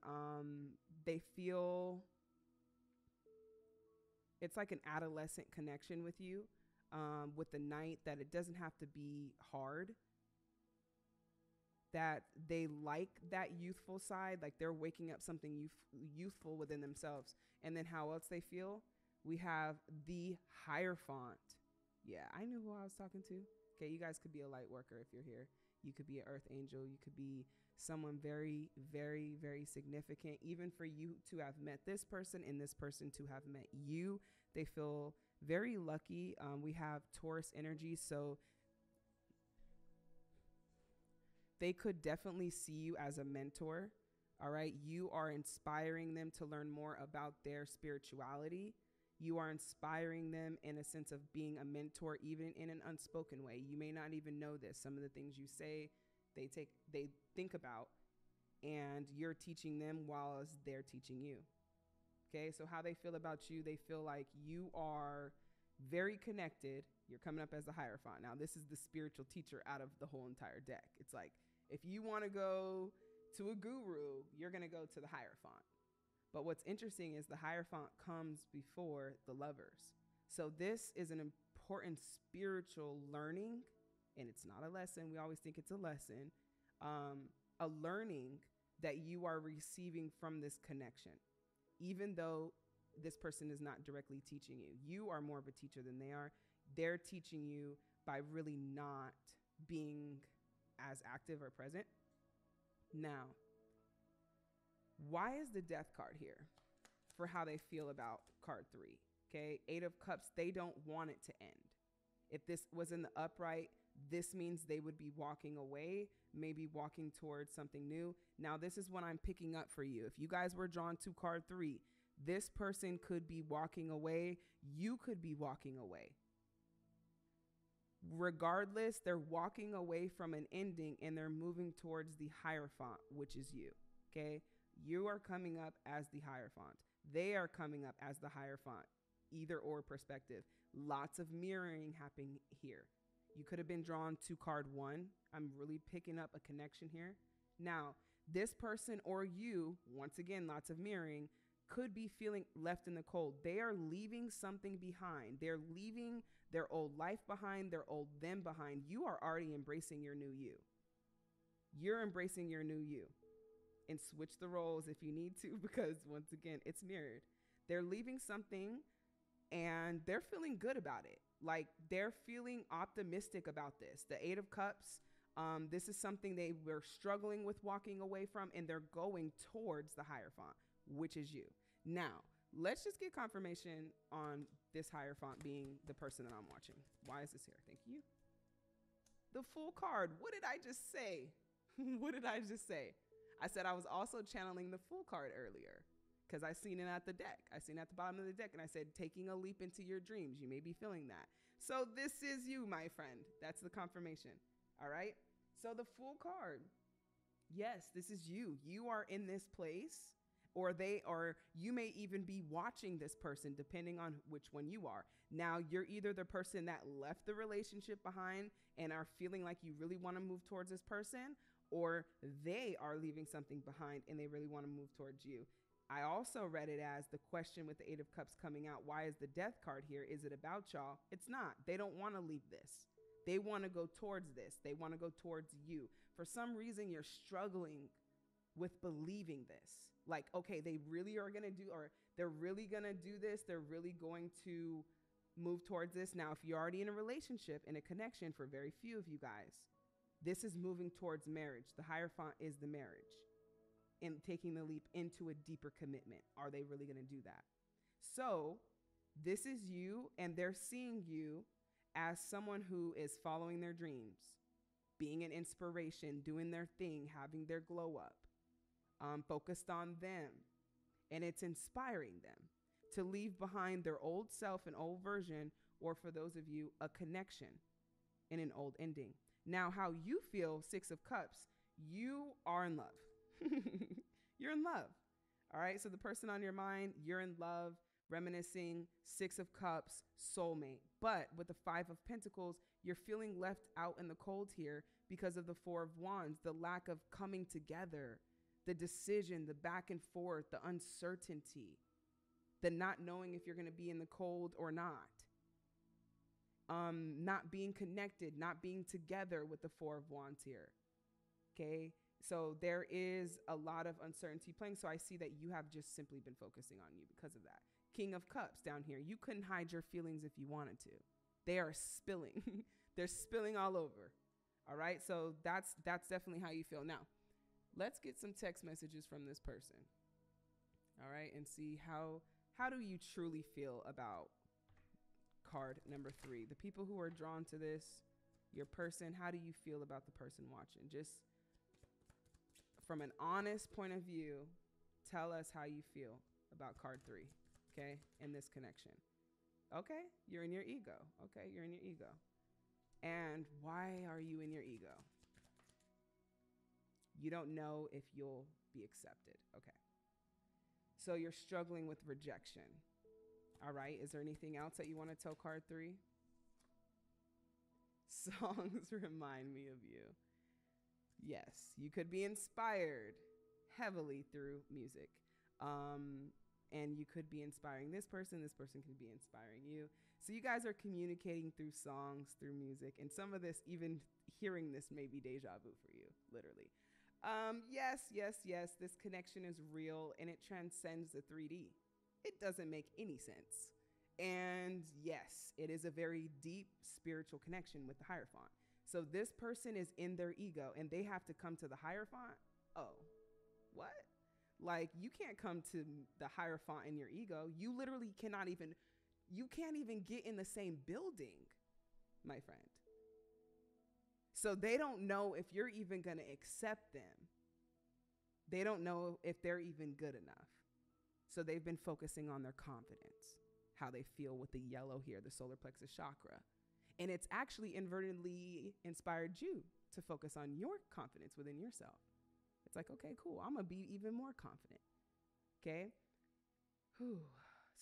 they feel it's like an adolescent connection with you. With the Knight, that it doesn't have to be hard, that they like that youthful side, like they're waking up something youthful within themselves. And then how else they feel, we have the Hierophant. Yeah, I knew who I was talking to. Okay, you guys could be a light worker if you're here. You could be an earth angel. You could be someone very, very, very significant. Even for you to have met this person and this person to have met you, they feel very lucky. We have Taurus energy, so they could definitely see you as a mentor. All right, you are inspiring them to learn more about their spirituality. You are inspiring them in a sense of being a mentor, even in an unspoken way. You may not even know this. Some of the things you say, they think about, and you're teaching them while they're teaching you. Okay, so how they feel about you, they feel like you are very connected. You're coming up as the Hierophant. Now, this is the spiritual teacher out of the whole entire deck. It's like, if you want to go to a guru, you're going to go to the Hierophant. But what's interesting is the Hierophant comes before the Lovers. So this is an important spiritual learning, and it's not a lesson. We always think it's a lesson, a learning that you are receiving from this connection. Even though this person is not directly teaching you, you are more of a teacher than they are. They're teaching you by really not being as active or present. Now, why is the Death card here for how they feel about card 3? Okay, Eight of Cups, they don't want it to end. If this was in the upright, this means they would be walking away. maybe walking towards something new. Now, this is what I'm picking up for you. If you guys were drawn to card three, this person could be walking away. You could be walking away. Regardless, they're walking away from an ending and they're moving towards the Hierophant, which is you. Okay. You are coming up as the Hierophant. They are coming up as the Hierophant, either or perspective. Lots of mirroring happening here. You could have been drawn to card one. I'm really picking up a connection here. Now, this person or you, once again, lots of mirroring, could be feeling left in the cold. They are leaving something behind. They're leaving their old life behind, their old them behind. You are already embracing your new you. You're embracing your new you. And switch the roles if you need to, because once again, it's mirrored. They're leaving something and they're feeling good about it. Like, they're feeling optimistic about this. The Eight of Cups, this is something they were struggling with walking away from, and they're going towards the Hierophant, which is you. Now, let's just get confirmation on this Hierophant being the person that I'm watching. Why is this here? Thank you. The Fool card. What did I just say? What did I just say? I said I was also channeling the Fool card earlier, because I seen it at the deck. I seen it at the bottom of the deck, and I said, taking a leap into your dreams. You may be feeling that. So this is you, my friend. That's the confirmation. All right. So the Fool card. Yes, this is you. You are in this place, or they are. You may even be watching this person, depending on which one you are. Now, you're either the person that left the relationship behind and are feeling like you really want to move towards this person, or they are leaving something behind and they really want to move towards you. I also read it as the question with the Eight of Cups coming out. Why is the Death card here? Is it about y'all? It's not. They don't want to leave this. They want to go towards this. They want to go towards you. For some reason, you're struggling with believing this. Like, okay, they really are going to do, or they're really going to do this. They're really going to move towards this. Now, if you're already in a relationship and a connection, for very few of you guys, this is moving towards marriage. The Hierophant is the marriage, and taking the leap into a deeper commitment. Are they really going to do that? So this is you, and they're seeing you as someone who is following their dreams, being an inspiration, doing their thing, having their glow up, focused on them. And it's inspiring them to leave behind their old self, an old version, or for those of you, a connection and an old ending. Now, how you feel, Six of Cups, you are in love. You're in love. All right. So the person on your mind, you're in love, reminiscing, Six of Cups, soulmate. But with the Five of Pentacles, you're feeling left out in the cold here because of the Four of Wands, the lack of coming together, the decision, the back and forth, the uncertainty, the not knowing if you're going to be in the cold or not. Not being connected, not being together with the Four of Wands here. Okay. So there is a lot of uncertainty playing. So I see that you have just simply been focusing on you because of that. King of Cups down here. You couldn't hide your feelings if you wanted to. They are spilling. They're spilling all over. All right. So that's definitely how you feel. Now, let's get some text messages from this person. All right. And see how do you truly feel about card number three? The people who are drawn to this, your person, how do you feel about the person watching? Just from an honest point of view, tell us how you feel about card three, okay, in this connection. Okay, you're in your ego. Okay, you're in your ego. And why are you in your ego? You don't know if you'll be accepted. Okay. So you're struggling with rejection. All right, is there anything else that you want to tell card three? Songs remind me of you. Yes, you could be inspired heavily through music. And you could be inspiring this person can be inspiring you. So you guys are communicating through songs, through music, and some of this, even hearing this may be deja vu for you, literally. Yes, yes, yes, this connection is real and it transcends the 3D. It doesn't make any sense. And yes, it is a very deep spiritual connection with the Hierophant. So this person is in their ego and they have to come to the Hierophant. Oh, what? Like, you can't come to the Hierophant in your ego. You literally cannot even, you can't even get in the same building, my friend. So they don't know if you're even going to accept them. They don't know if they're even good enough. So they've been focusing on their confidence, how they feel with the yellow here, the solar plexus chakra. And it's actually inadvertently inspired you to focus on your confidence within yourself. It's like, okay, cool. I'm going to be even more confident. Okay. Whew.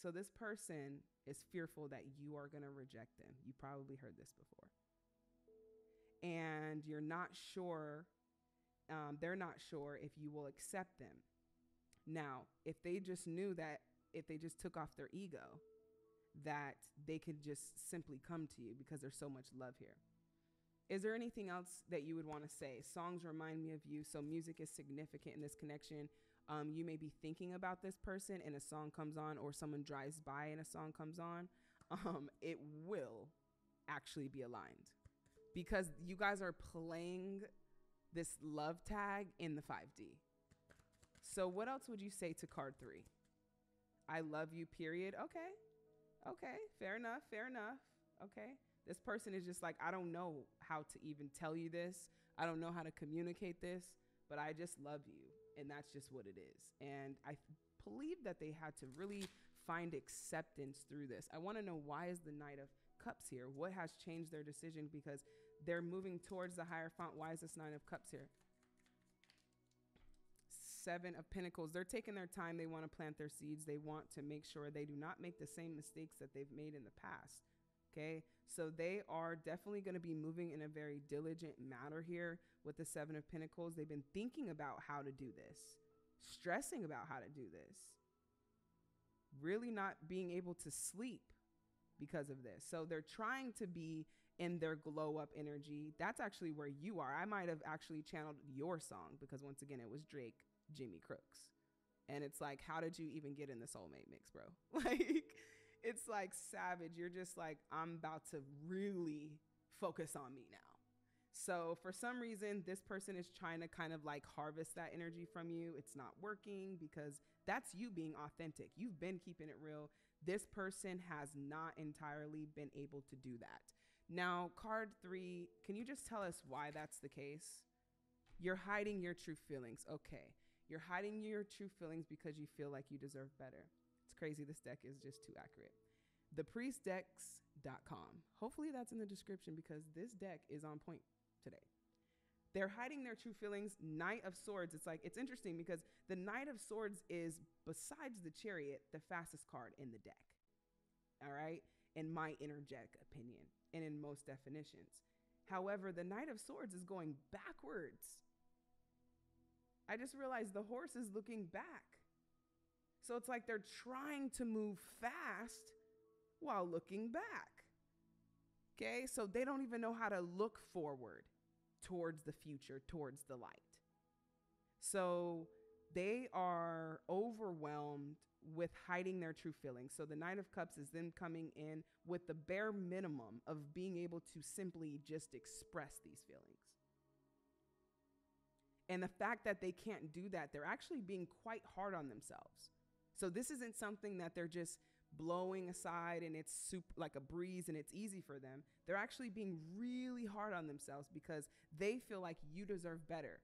So this person is fearful that you are going to reject them. You probably heard this before. And you're not sure, they're not sure if you will accept them. Now, if they just knew that, if they just took off their ego, that they could just simply come to you because there's so much love here. Is there anything else that you would want to say? Songs remind me of you. So music is significant in this connection. You may be thinking about this person and a song comes on, or someone drives by and a song comes on. It will actually be aligned because you guys are playing this love tag in the 5D. So what else would you say to card 3? I love you, period. Okay. Okay. Fair enough. Fair enough. Okay. This person is just like, I don't know how to even tell you this. I don't know how to communicate this, but I just love you. And that's just what it is. And I believe that they had to really find acceptance through this. I want to know, why is the Knight of Cups here? What has changed their decision? Because they're moving towards the Hierophant. Why is this Nine of Cups here? Seven of Pentacles. They're taking their time. They want to plant their seeds. They want to make sure they do not make the same mistakes that they've made in the past. Okay. So they are definitely going to be moving in a very diligent manner here with the Seven of Pentacles. They've been thinking about how to do this, stressing about how to do this, really not being able to sleep because of this. So they're trying to be in their glow up energy. That's actually where you are. I might have actually channeled your song because once again, it was Drake, Jimmy Crooks. And it's like, how did you even get in the soulmate mix, bro? Like, it's like savage. You're just like, I'm about to really focus on me now. So for some reason, this person is trying to kind of like harvest that energy from you. It's not working because that's you being authentic. You've been keeping it real. This person has not entirely been able to do that. Now, card 3, can you just tell us why that's the case? You're hiding your true feelings. Okay. You're hiding your true feelings because you feel like you deserve better. It's crazy. This deck is just too accurate. Thepriestdecks.com. Hopefully that's in the description because this deck is on point today. They're hiding their true feelings. Knight of Swords. It's like, it's interesting because the Knight of Swords is, besides the Chariot, the fastest card in the deck. All right. In my energetic opinion and in most definitions. However, the Knight of Swords is going backwards. I just realized the horse is looking back. So it's like they're trying to move fast while looking back. Okay. So they don't even know how to look forward towards the future, towards the light. So they are overwhelmed with hiding their true feelings. So the Nine of Cups is then coming in with the bare minimum of being able to simply just express these feelings. And the fact that they can't do that, they're actually being quite hard on themselves. So this isn't something that they're just blowing aside and it's super like a breeze and it's easy for them. They're actually being really hard on themselves because they feel like you deserve better.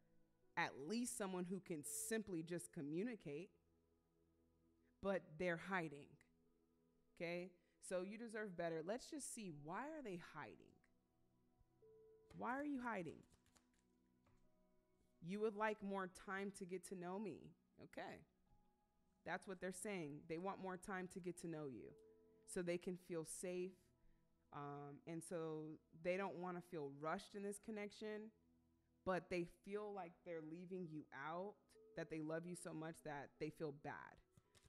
At least someone who can simply just communicate, but they're hiding. Okay. So you deserve better. Let's just see, why are they hiding? Why are you hiding? You would like more time to get to know me. Okay. That's what they're saying. They want more time to get to know you so they can feel safe. And so they don't want to feel rushed in this connection, but they feel like they're leaving you out, that they love you so much that they feel bad.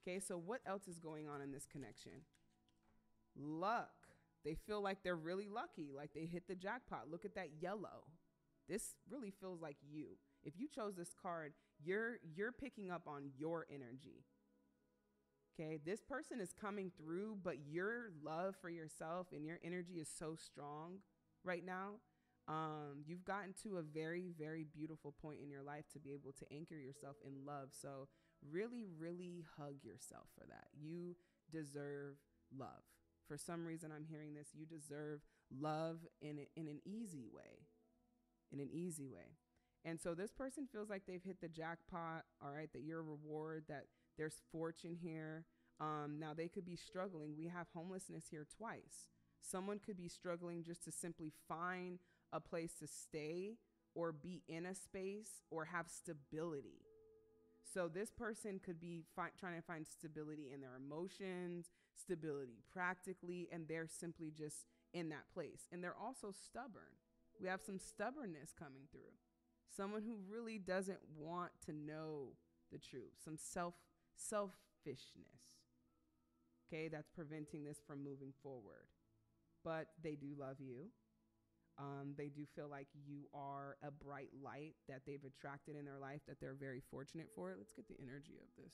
Okay. So what else is going on in this connection? Luck. They feel like they're really lucky. Like they hit the jackpot. Look at that yellow. This really feels like you. If you chose this card, you're picking up on your energy. Okay. This person is coming through, but your love for yourself and your energy is so strong right now. You've gotten to a very, very beautiful point in your life to be able to anchor yourself in love. So really, really hug yourself for that. You deserve love. For some reason, I'm hearing this. You deserve love in an easy way. in an easy way. And so this person feels like they've hit the jackpot, all right, that you're a reward, that there's fortune here. Now they could be struggling. We have homelessness here twice. Someone could be struggling just to simply find a place to stay or be in a space or have stability. So this person could be trying to find stability in their emotions, stability practically, and they're simply just in that place. And they're also stubborn. We have some stubbornness coming through. Someone who really doesn't want to know the truth, some selfishness. Okay, that's preventing this from moving forward. But they do love you. They do feel like you are a bright light that they've attracted in their life, that they're very fortunate for it. Let's get the energy of this.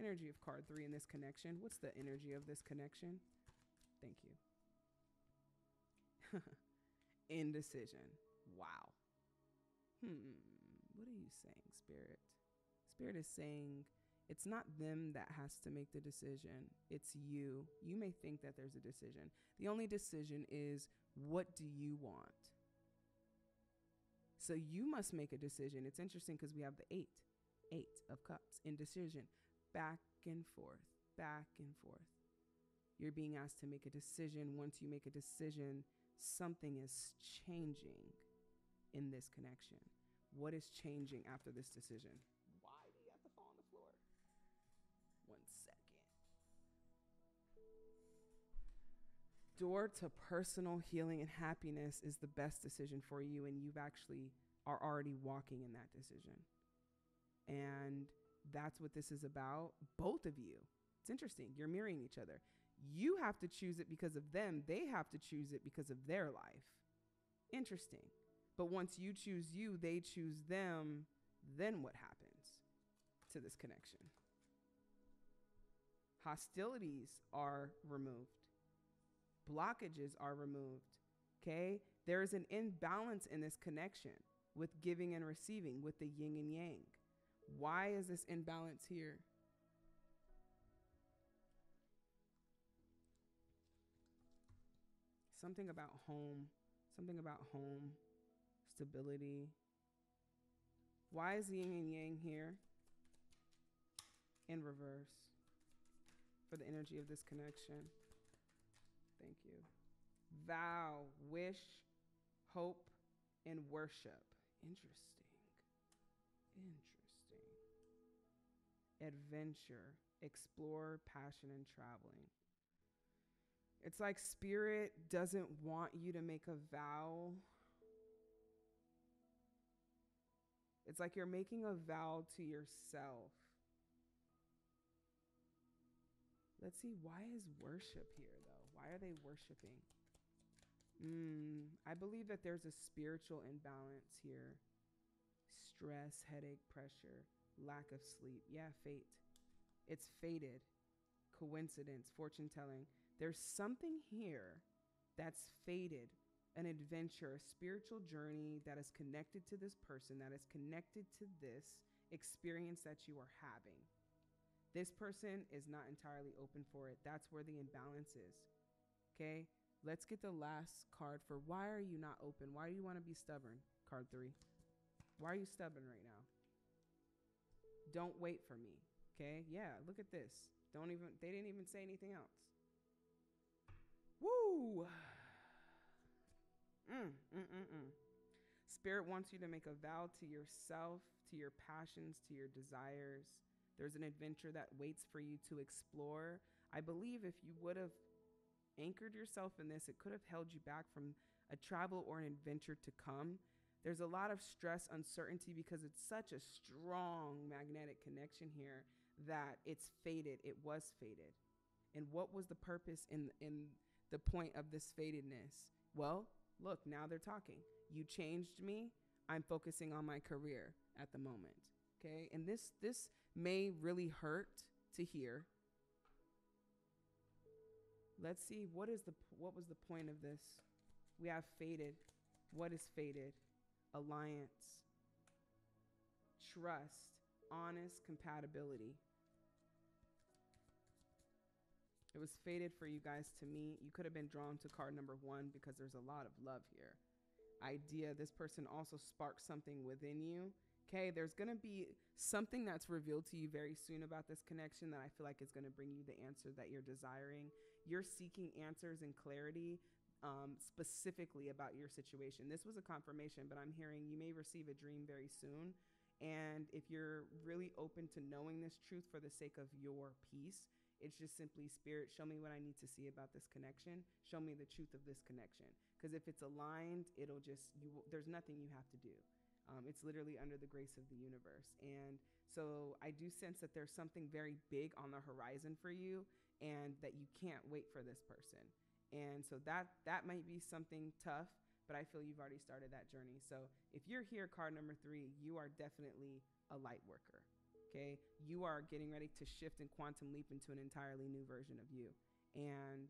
Energy of card three in this connection. What's the energy of this connection? Thank you. Indecision. Wow. What are you saying, Spirit? Spirit is saying it's not them that has to make the decision. It's you. You may think that there's a decision. The only decision is, what do you want? So you must make a decision. It's interesting because we have the eight of cups, indecision, back and forth, back and forth. You're being asked to make a decision. Once you make a decision, something is changing in this connection. What is changing after this decision? Why do you have to fall on the floor? 1 second. Door to personal healing and happiness is the best decision for you, and you've actually are already walking in that decision. And that's what this is about. Both of you. It's interesting. You're mirroring each other. You have to choose it because of them. They have to choose it because of their life. Interesting. But once you choose you, they choose them, then what happens to this connection? Hostilities are removed. Blockages are removed, okay? There is an imbalance in this connection with giving and receiving, with the yin and yang. Why is this imbalance here? Something about home, stability. Why is yin and yang here in reverse for the energy of this connection? Thank you. Vow, wish, hope, and worship. Interesting. Interesting. Adventure, explore, passion, and traveling. It's like Spirit doesn't want you to make a vow. It's like you're making a vow to yourself. Let's see, why is worship here, though? Why are they worshiping? I believe that there's a spiritual imbalance here. Stress, headache, pressure, lack of sleep. Yeah, fate. It's fated. Coincidence, fortune telling. There's something here that's fated. An adventure, a spiritual journey that is connected to this person, that is connected to this experience that you are having. This person is not entirely open for it. That's where the imbalance is. Okay, let's get the last card for why are you not open? Why do you want to be stubborn? Card three. Why are you stubborn right now? Don't wait for me. Okay, yeah, look at this. Don't even, they didn't even say anything else. Woo! Spirit wants you to make a vow to yourself, to your passions, to your desires. There's an adventure that waits for you to explore. I believe if you would have anchored yourself in this, it could have held you back from a travel or an adventure to come. There's a lot of stress, uncertainty, because it's such a strong magnetic connection here that it's fated. It was fated. And what was the purpose in the point of this fatedness? Well, look, now they're talking. You changed me. I'm focusing on my career at the moment. Okay, and this may really hurt to hear. Let's see, what was the point of this? We have fated. What is fated? Alliance, trust, honest compatibility. It was fated for you guys to meet. You could have been drawn to card number one because there's a lot of love here. idea, this person also sparks something within you. Okay, there's going to be something that's revealed to you very soon about this connection that I feel like is going to bring you the answer that you're desiring. You're seeking answers and clarity specifically about your situation. This was a confirmation, but I'm hearing you may receive a dream very soon. And if you're really open to knowing this truth for the sake of your peace, it's just simply, Spirit, show me what I need to see about this connection. Show me the truth of this connection. Because if it's aligned, it'll just, there's nothing you have to do. It's literally under the grace of the universe. And so I do sense that there's something very big on the horizon for you and that you can't wait for this person. And so that might be something tough, but I feel you've already started that journey. So if you're here, card number 3, you are definitely a light worker. Okay. You are getting ready to shift and quantum leap into an entirely new version of you, and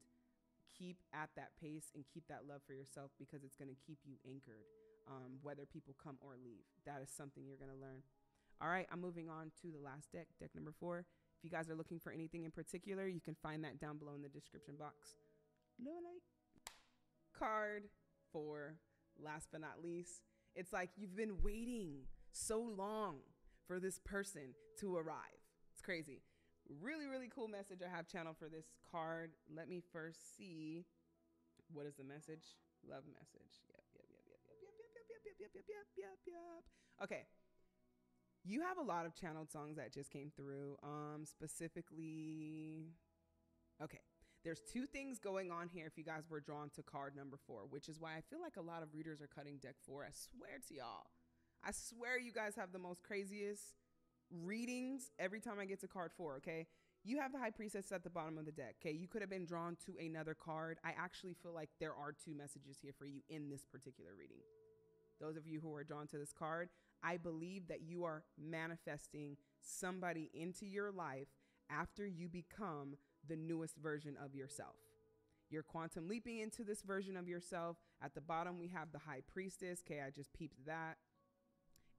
keep at that pace and keep that love for yourself, because it's going to keep you anchored. Whether people come or leave, that is something you're going to learn. All right, I'm moving on to the last deck, deck number 4. If you guys are looking for anything in particular, you can find that down below in the description box. No light. Card 4, last but not least. It's like you've been waiting so long for this person to arrive. It's crazy. Really, really cool message I have channeled for this card. Let me first see. What is the message? Love message. Yep. Okay. You have a lot of channeled songs that just came through. Specifically, okay. There's 2 things going on here if you guys were drawn to card number 4, which is why I feel like a lot of readers are cutting deck 4. I swear to y'all. I swear you guys have the most craziest readings every time I get to card 4, okay? You have the High Priestess at the bottom of the deck, okay? You could have been drawn to another card. I actually feel like there are 2 messages here for you in this particular reading. Those of you who are drawn to this card, I believe that you are manifesting somebody into your life after you become the newest version of yourself. You're quantum leaping into this version of yourself. At the bottom, we have the High Priestess, okay? I just peeped that.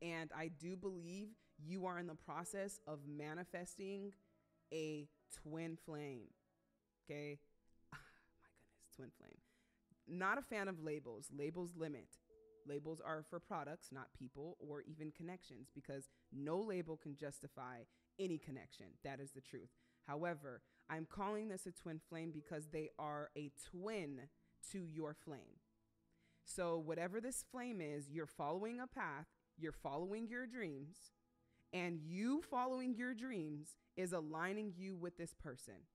And I do believe you are in the process of manifesting a twin flame. Okay. Ah, my goodness. Twin flame. Not a fan of labels. Labels limit. Labels are for products, not people or even connections, because no label can justify any connection. That is the truth. However, I'm calling this a twin flame because they are a twin to your flame. So whatever this flame is, you're following a path, you're following your dreams, and you following your dreams is aligning you with this person.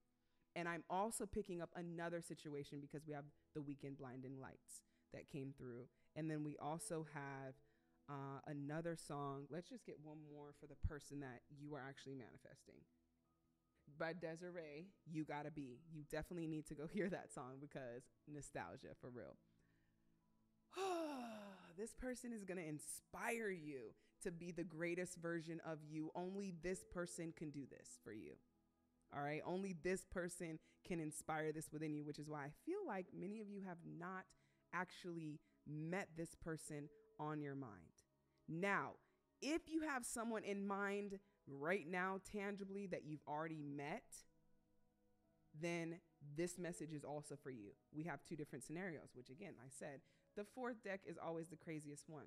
And I'm also picking up another situation because we have the weekend blinding lights that came through. And then we also have another song. Let's just get one more for the person that you are actually manifesting. By Desiree, You Gotta Be. You definitely need to go hear that song because nostalgia for real. This person is going to inspire you to be the greatest version of you. Only this person can do this for you. All right. Only this person can inspire this within you, which is why I feel like many of you have not actually met this person on your mind. Now, if you have someone in mind right now, tangibly, that you've already met, then this message is also for you. We have 2 different scenarios, which again, I said, the 4th deck is always the craziest one.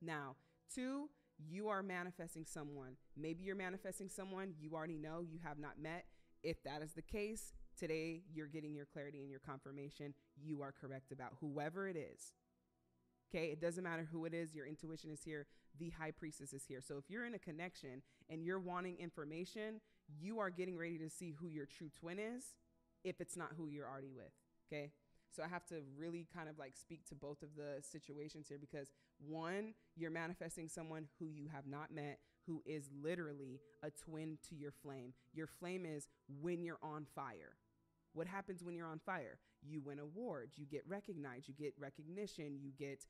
Now, 2, you are manifesting someone. Maybe you're manifesting someone you already know, you have not met. If that is the case, today you're getting your clarity and your confirmation. You are correct about whoever it is. Okay, it doesn't matter who it is. Your intuition is here. The High Priestess is here. So if you're in a connection and you're wanting information, you are getting ready to see who your true twin is, if it's not who you're already with. Okay. So I have to really kind of like speak to both of the situations here, because 1, you're manifesting someone who you have not met, who is literally a twin to your flame. Your flame is when you're on fire. What happens when you're on fire? You win awards, you get recognized, you get recognition, you get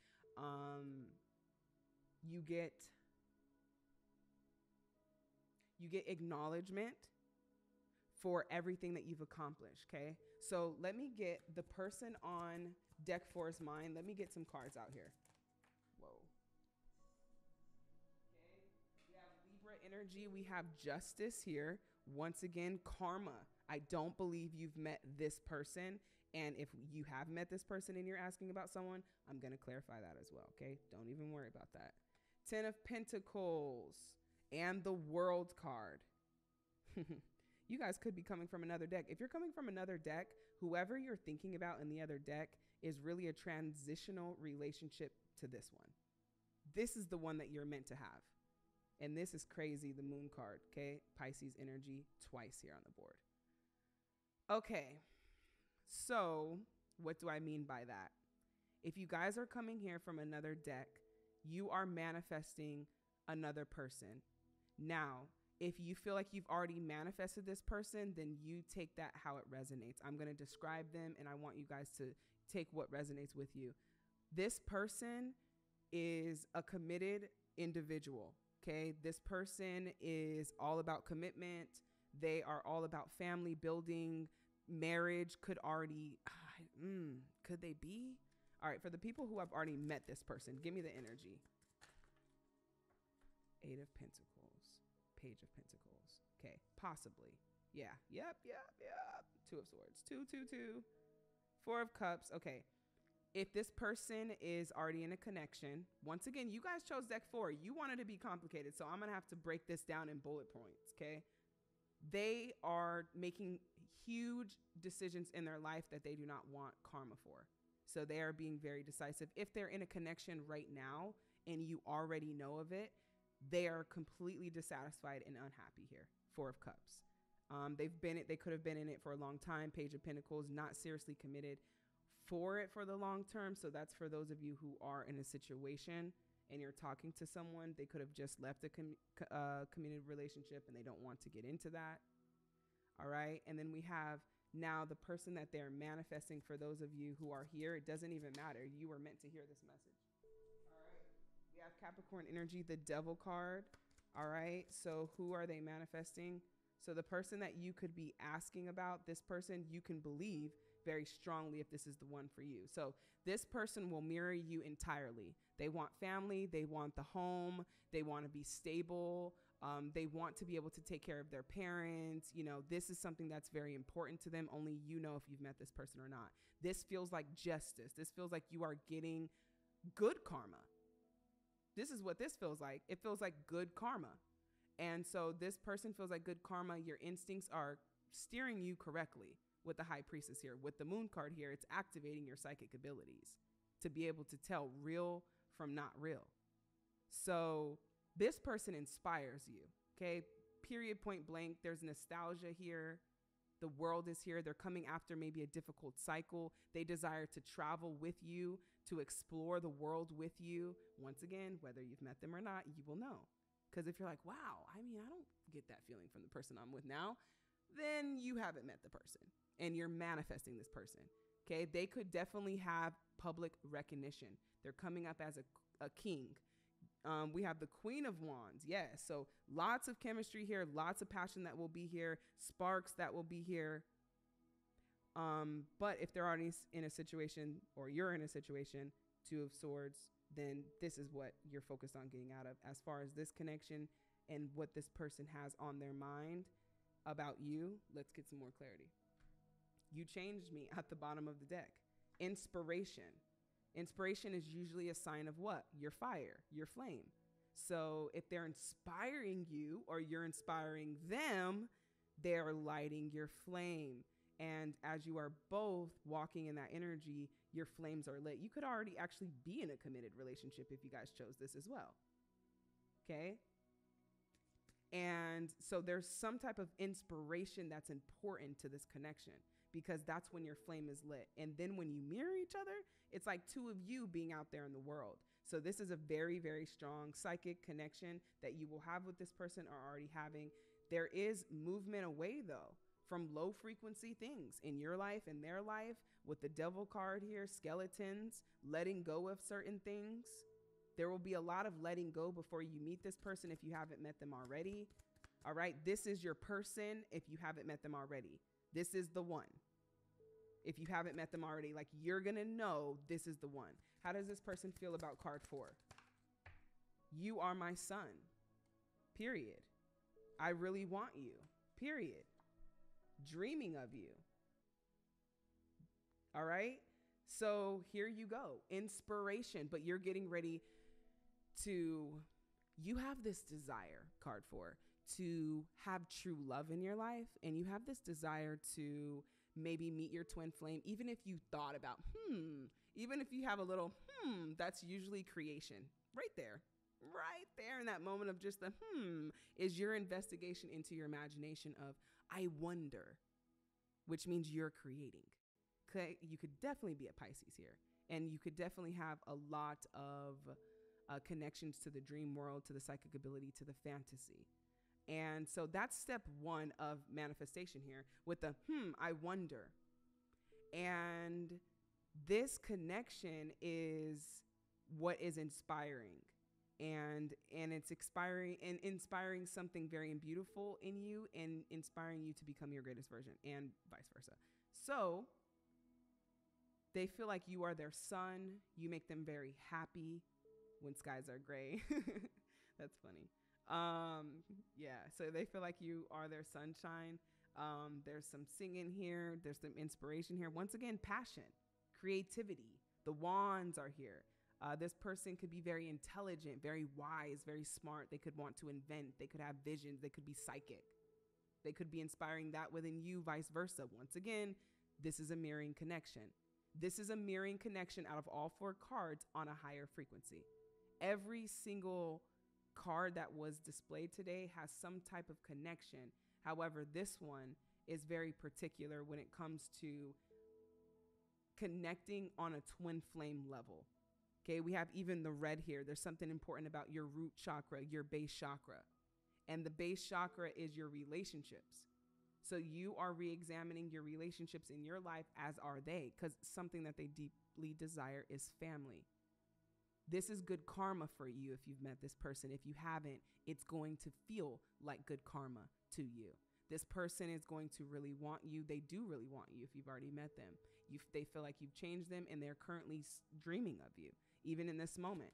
acknowledgement for everything that you've accomplished, okay? So let me get the person on deck 4's mind. Let me get some cards out here. Whoa. Okay, we have Libra energy. We have justice here. Once again, karma. I don't believe you've met this person. And if you have met this person and you're asking about someone, I'm going to clarify that as well. Okay. Don't even worry about that. 10 of Pentacles and the World card. You guys could be coming from another deck. If you're coming from another deck, whoever you're thinking about in the other deck is really a transitional relationship to this one. This is the one that you're meant to have. And this is crazy, the Moon card, okay? Pisces energy twice here on the board. Okay, so what do I mean by that? If you guys are coming here from another deck, you are manifesting another person. Now, if you feel like you've already manifested this person, then you take that how it resonates. I'm going to describe them, and I want you guys to take what resonates with you. This person is a committed individual. Okay, this person is all about commitment. They are all about family building. Marriage could already, could they be? All right, for the people who have already met this person, give me the energy. 8 of Pentacles, Page of Pentacles. Okay, possibly. Yeah, yep. 2 of Swords, two. 4 of Cups, okay. If this person is already in a connection, once again, you guys chose deck 4. You wanted to be complicated, so I'm going to have to break this down in bullet points, okay? They are making huge decisions in their life that they do not want karma for. So they are being very decisive. If they're in a connection right now and you already know of it, they are completely dissatisfied and unhappy here. 4 of Cups. They could have been in it for a long time. Page of Pentacles, not seriously committed for it for the long term. So that's for those of you who are in a situation and you're talking to someone. They could have just left a committed relationship and they don't want to get into that. All right. And then we have now the person that they're manifesting. For those of you who are here, it doesn't even matter. You were meant to hear this message. All right. We have Capricorn energy, the Devil card. All right. So who are they manifesting? So the person that you could be asking about, this person you can believe very strongly if this is the one for you. So this person will mirror you entirely. They want family. They want the home. They want to be stable. They want to be able to take care of their parents. You know, this is something that's very important to them. Only you know if you've met this person or not. This feels like justice. This feels like you are getting good karma. This is what this feels like. It feels like good karma. And so this person feels like good karma. Your instincts are steering you correctly. With the High Priestess here, with the Moon card here, it's activating your psychic abilities to be able to tell real from not real. So this person inspires you. Okay. Period, point blank. There's nostalgia here. The World is here. They're coming after maybe a difficult cycle. They desire to travel with you, to explore the world with you. Once again, whether you've met them or not, you will know. Because if you're like, wow, I mean, I don't get that feeling from the person I'm with now, then you haven't met the person. And you're manifesting this person, okay? They could definitely have public recognition. They're coming up as a king. We have the Queen of Wands, yes. So lots of chemistry here, lots of passion that will be here, sparks that will be here. But if they're already in a situation or you're in a situation, 2 of Swords, then this is what you're focused on getting out of as far as this connection and what this person has on their mind about you. Let's get some more clarity. You changed me at the bottom of the deck. Inspiration. Inspiration is usually a sign of what? Your fire, your flame. So if they're inspiring you or you're inspiring them, they're lighting your flame. And as you are both walking in that energy, your flames are lit. You could already actually be in a committed relationship if you guys chose this as well. Okay. And so there's some type of inspiration that's important to this connection, because that's when your flame is lit. And then when you mirror each other, it's like two of you being out there in the world. So this is a very, very strong psychic connection that you will have with this person or already having. There is movement away though from low frequency things in your life and their life, with the Devil card here, skeletons, letting go of certain things. There will be a lot of letting go before you meet this person if you haven't met them already. All right, this is your person if you haven't met them already. This is the one. If you haven't met them already, like, you're going to know this is the one. How does this person feel about card 4? You are my son. Period. I really want you. Period. dreaming of you. All right. So here you go. Inspiration. But you're getting ready to, you have this desire, card four, to have true love in your life. And you have this desire to maybe meet your twin flame. Even if you thought about, even if you have a little, that's usually creation right there. Right there in that moment of just the is your investigation into your imagination of, I wonder, which means you're creating. Okay, you could definitely be a Pisces here, and you could definitely have a lot of connections to the dream world, to the psychic ability, to the fantasy. And so that's step one of manifestation here with the, I wonder. And this connection is what is inspiring. And it's inspiring something very beautiful in you, and inspiring you to become your greatest version, and vice versa. So they feel like you are their sun. You make them very happy when skies are gray. That's funny. Yeah. So they feel like you are their sunshine. There's some singing here. There's some inspiration here. Once again, passion, creativity, the wands are here. This person could be very intelligent, very wise, very smart. They could want to invent. They could have visions. They could be psychic. They could be inspiring that within you, vice versa. Once again, this is a mirroring connection. This is a mirroring connection out of all four cards on a higher frequency. Every single card that was displayed today has some type of connection. However, this one is very particular when it comes to connecting on a twin flame level. Okay, we have even the red here. There's something important about your root chakra, your base chakra. And the base chakra is your relationships. So you are re-examining your relationships in your life, as are they, because something that they deeply desire is family. This is good karma for you if you've met this person. If you haven't, it's going to feel like good karma to you. This person is going to really want you. They do really want you if you've already met them. They feel like you've changed them, and they're currently dreaming of you, even in this moment.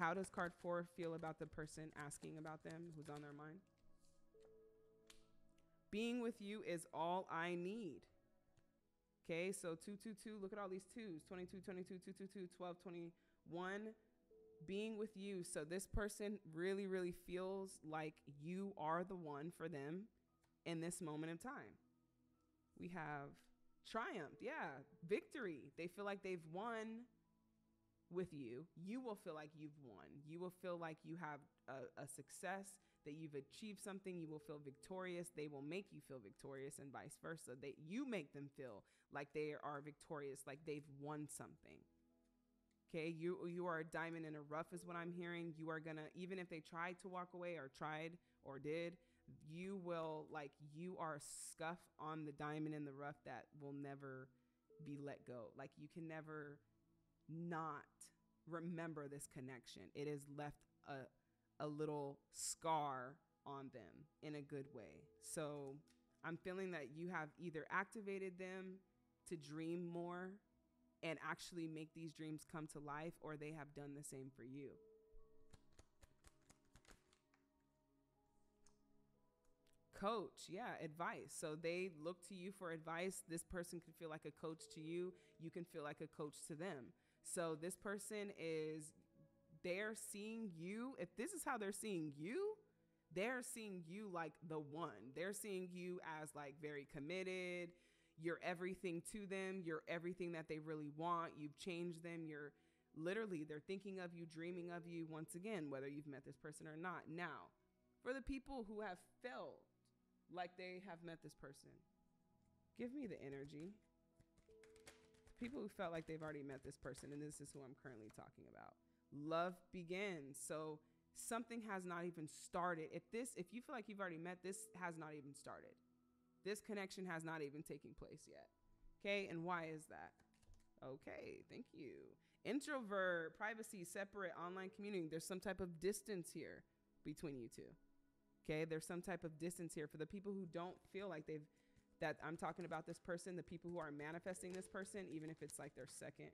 How does card four feel about the person asking about them, who's on their mind? Being with you is all I need. Okay, so 222, look at all these twos, 22, 22, 222, 12, 21. Being with you. So this person really, really feels like you are the one for them. In this moment of time, we have triumph. Yeah, victory. They feel like they've won with you. You will feel like you've won. You will feel like you have a success, that you've achieved something. You will feel victorious. They will make you feel victorious, and vice versa. You make them feel like they are victorious, like they've won something. Okay, you are a diamond in a rough is what I'm hearing. You are gonna, even if they tried to walk away or tried or did, you will, like, you are a scuff on the diamond in the rough that will never be let go. Like, you can never not remember this connection. It has left a little scar on them in a good way. So I'm feeling that you have either activated them to dream more and actually make these dreams come to life, or they have done the same for you. Coach, yeah, advice. So they look to you for advice. This person could feel like a coach to you. You can feel like a coach to them. So this person is, they're seeing you. If this is how they're seeing you, they're seeing you like the one. They're seeing you as like very committed. You're everything to them. You're everything that they really want. You've changed them. You're literally, they're thinking of you, dreaming of you, once again, whether you've met this person or not. Now, for the people who have felt like they have met this person, give me the energy. The people who felt like they've already met this person, and this is who I'm currently talking about. Love begins. So something has not even started. If you feel like you've already met, this has not even started. This connection has not even taken place yet. Okay, and why is that? Okay, thank you. Introvert, privacy, separate, online community. There's some type of distance here between you two. Okay, there's some type of distance here. For the people who don't feel like they've, that I'm talking about this person, the people who are manifesting this person, even if it's like their second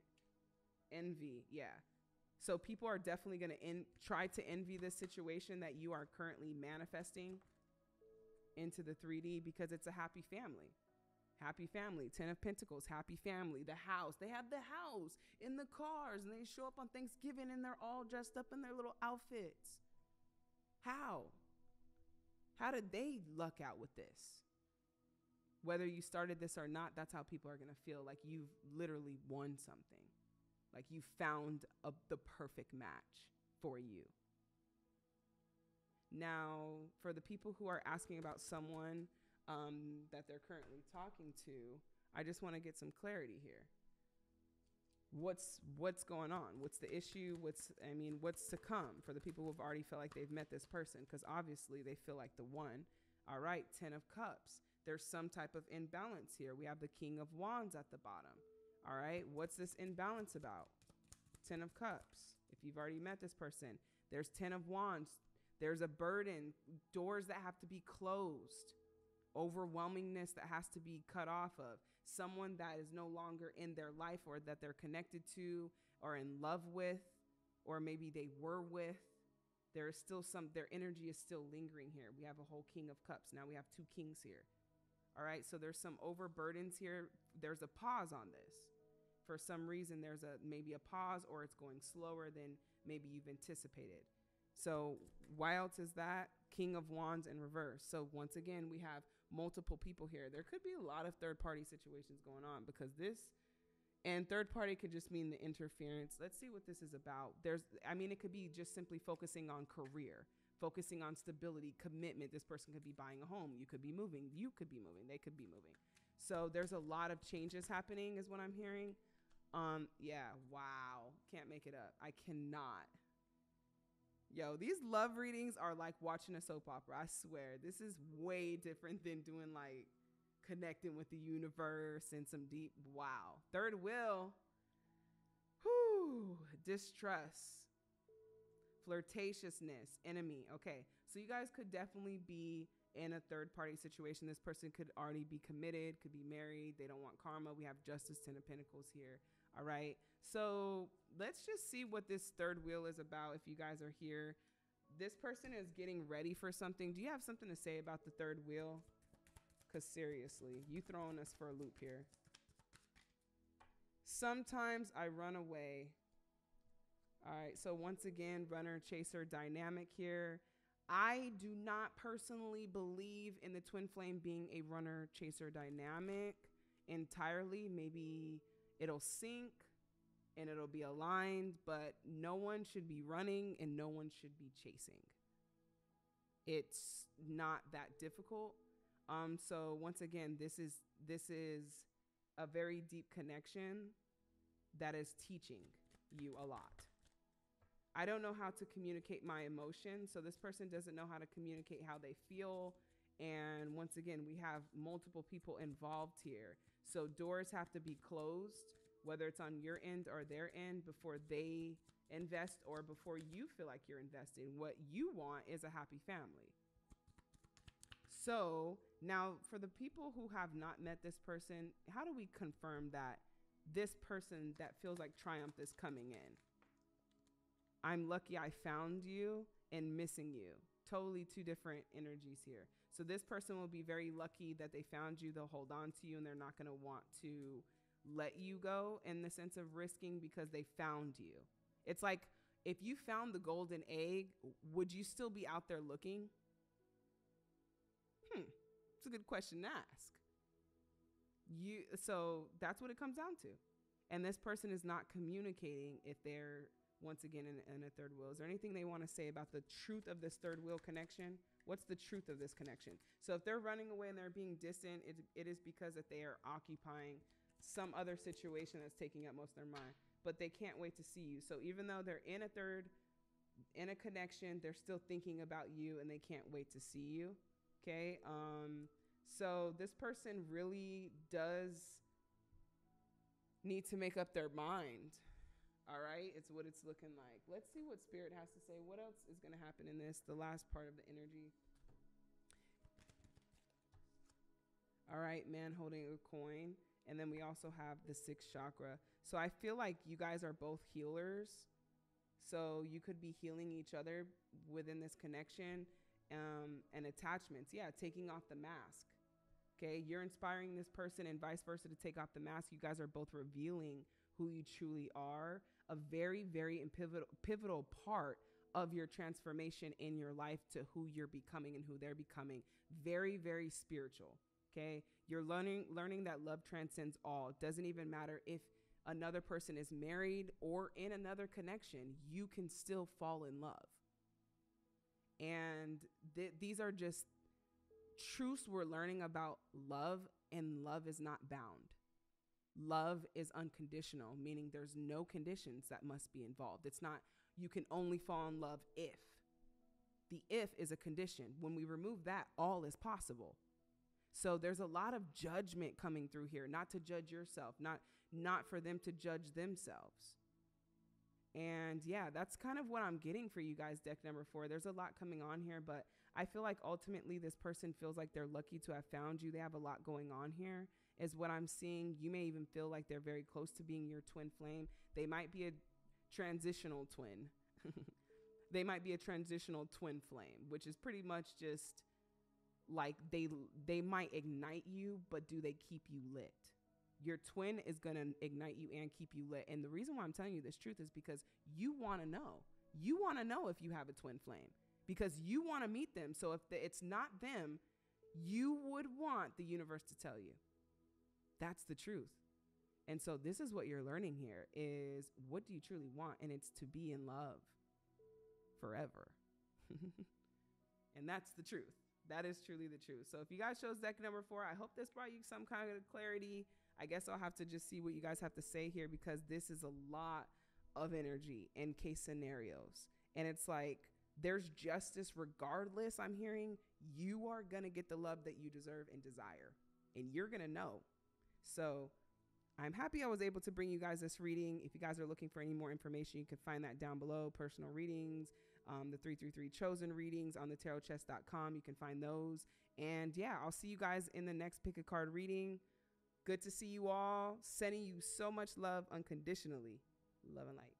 envy. Yeah. So people are definitely going to try to envy this situation that you are currently manifesting into the 3D, because it's a happy family. happy family. 10 of Pentacles, happy family. The house, they have the house in the cars, and they show up on Thanksgiving and they're all dressed up in their little outfits. How did they luck out with this? Whether you started this or not, that's how people are going to feel, like you've literally won something. Like you found the perfect match for you. Now, for the people who are asking about someone that they're currently talking to, I just want to get some clarity here. What's going on? What's the issue? What's to come for the people who've already felt like they've met this person? Because obviously they feel like the one. All right, 10 of Cups. There's some type of imbalance here. We have the King of Wands at the bottom. All right, what's this imbalance about? 10 of Cups. If you've already met this person, there's 10 of Wands. There's a burden, doors that have to be closed, overwhelmingness that has to be cut off of, someone that is no longer in their life or that they're connected to or in love with, or maybe they were with. There is still their energy is still lingering here. We have a whole King of Cups. Now we have two kings here. All right, so there's some overburdens here. There's a pause on this. For some reason, there's maybe a pause, or it's going slower than maybe you've anticipated. So why else is that? King of Wands in reverse. So once again, we have multiple people here. There could be a lot of third-party situations going on, because this and third-party could just mean the interference. Let's see what this is about. It could be just simply focusing on career, focusing on stability, commitment. This person could be buying a home. You could be moving. You could be moving. They could be moving. So there's a lot of changes happening is what I'm hearing. Yeah, wow. Can't make it up. I cannot. Yo, these love readings are like watching a soap opera. I swear, this is way different than doing like connecting with the universe and some deep, wow. Third wheel, whew, distrust. Flirtatiousness, enemy. Okay, so you guys could definitely be in a third-party situation. This person could already be committed, could be married. They don't want karma. We have Justice, 10 of Pentacles here. All right, so let's just see what this third wheel is about. If you guys are here, this person is getting ready for something. Do you have something to say about the third wheel? Because seriously, you throwing us for a loop here. Sometimes I run away. All right, so once again, runner-chaser dynamic here. I do not personally believe in the twin flame being a runner-chaser dynamic entirely. Maybe it'll sink and it'll be aligned, but no one should be running and no one should be chasing. It's not that difficult. So once again, this is a very deep connection that is teaching you a lot. I don't know how to communicate my emotions. So this person doesn't know how to communicate how they feel. And once again, we have multiple people involved here. So doors have to be closed, whether it's on your end or their end, before they invest or before you feel like you're investing. What you want is a happy family. So now for the people who have not met this person, how do we confirm that this person that feels like triumph is coming in? I'm lucky I found you and missing you. Totally two different energies here. So this person will be very lucky that they found you. They'll hold on to you and they're not going to want to let you go, in the sense of risking, because they found you. It's like, if you found the golden egg, would you still be out there looking? It's a good question to ask. So that's what it comes down to. And this person is not communicating if they're, once again, in a third wheel. Is there anything they want to say about the truth of this third wheel connection? What's the truth of this connection? So if they're running away and they're being distant, it is because that they are occupying some other situation that's taking up most of their mind, but they can't wait to see you. So even though they're in a connection, they're still thinking about you and they can't wait to see you. Okay. So this person really does need to make up their mind. All right, it's what it's looking like. Let's see what Spirit has to say. What else is going to happen in this, the last part of the energy? All right, man holding a coin. And then we also have the sixth chakra. So I feel like you guys are both healers. So you could be healing each other within this connection, and attachments. Yeah, taking off the mask. okay? You're inspiring this person and vice versa to take off the mask. You guys are both revealing who you truly are, a very, very pivotal part of your transformation in your life to who you're becoming and who they're becoming. Very, very spiritual, okay? You're learning that love transcends all. It doesn't even matter if another person is married or in another connection, you can still fall in love. And these are just truths we're learning about love, and love is not bound. Love is unconditional, meaning there's no conditions that must be involved. It's not, you can only fall in love if. The if is a condition. When we remove that, all is possible. So there's a lot of judgment coming through here, not to judge yourself, not for them to judge themselves. And yeah, that's kind of what I'm getting for you guys, deck number 4. There's a lot coming on here, but I feel like ultimately this person feels like they're lucky to have found you. They have a lot going on here is what I'm seeing. You may even feel like they're very close to being your twin flame. They might be a transitional twin. They might be a transitional twin flame, which is pretty much just like they might ignite you, but do they keep you lit? Your twin is going to ignite you and keep you lit. And the reason why I'm telling you this truth is because you want to know. You want to know if you have a twin flame because you want to meet them. So if it's not them, you would want the universe to tell you. That's the truth. And so this is what you're learning here is what do you truly want? And it's to be in love forever. And that's the truth. That is truly the truth. So if you guys chose deck number 4, I hope this brought you some kind of clarity. I guess I'll have to just see what you guys have to say here because this is a lot of energy and case scenarios. And it's like, there's justice regardless. I'm hearing you are going to get the love that you deserve and desire, and you're going to know. So I'm happy I was able to bring you guys this reading. If you guys are looking for any more information, you can find that down below. Personal readings, the 333 chosen readings on the tarotchest.com. You can find those. And yeah, I'll see you guys in the next pick a card reading. Good to see you all. Sending you so much love unconditionally. Love and light.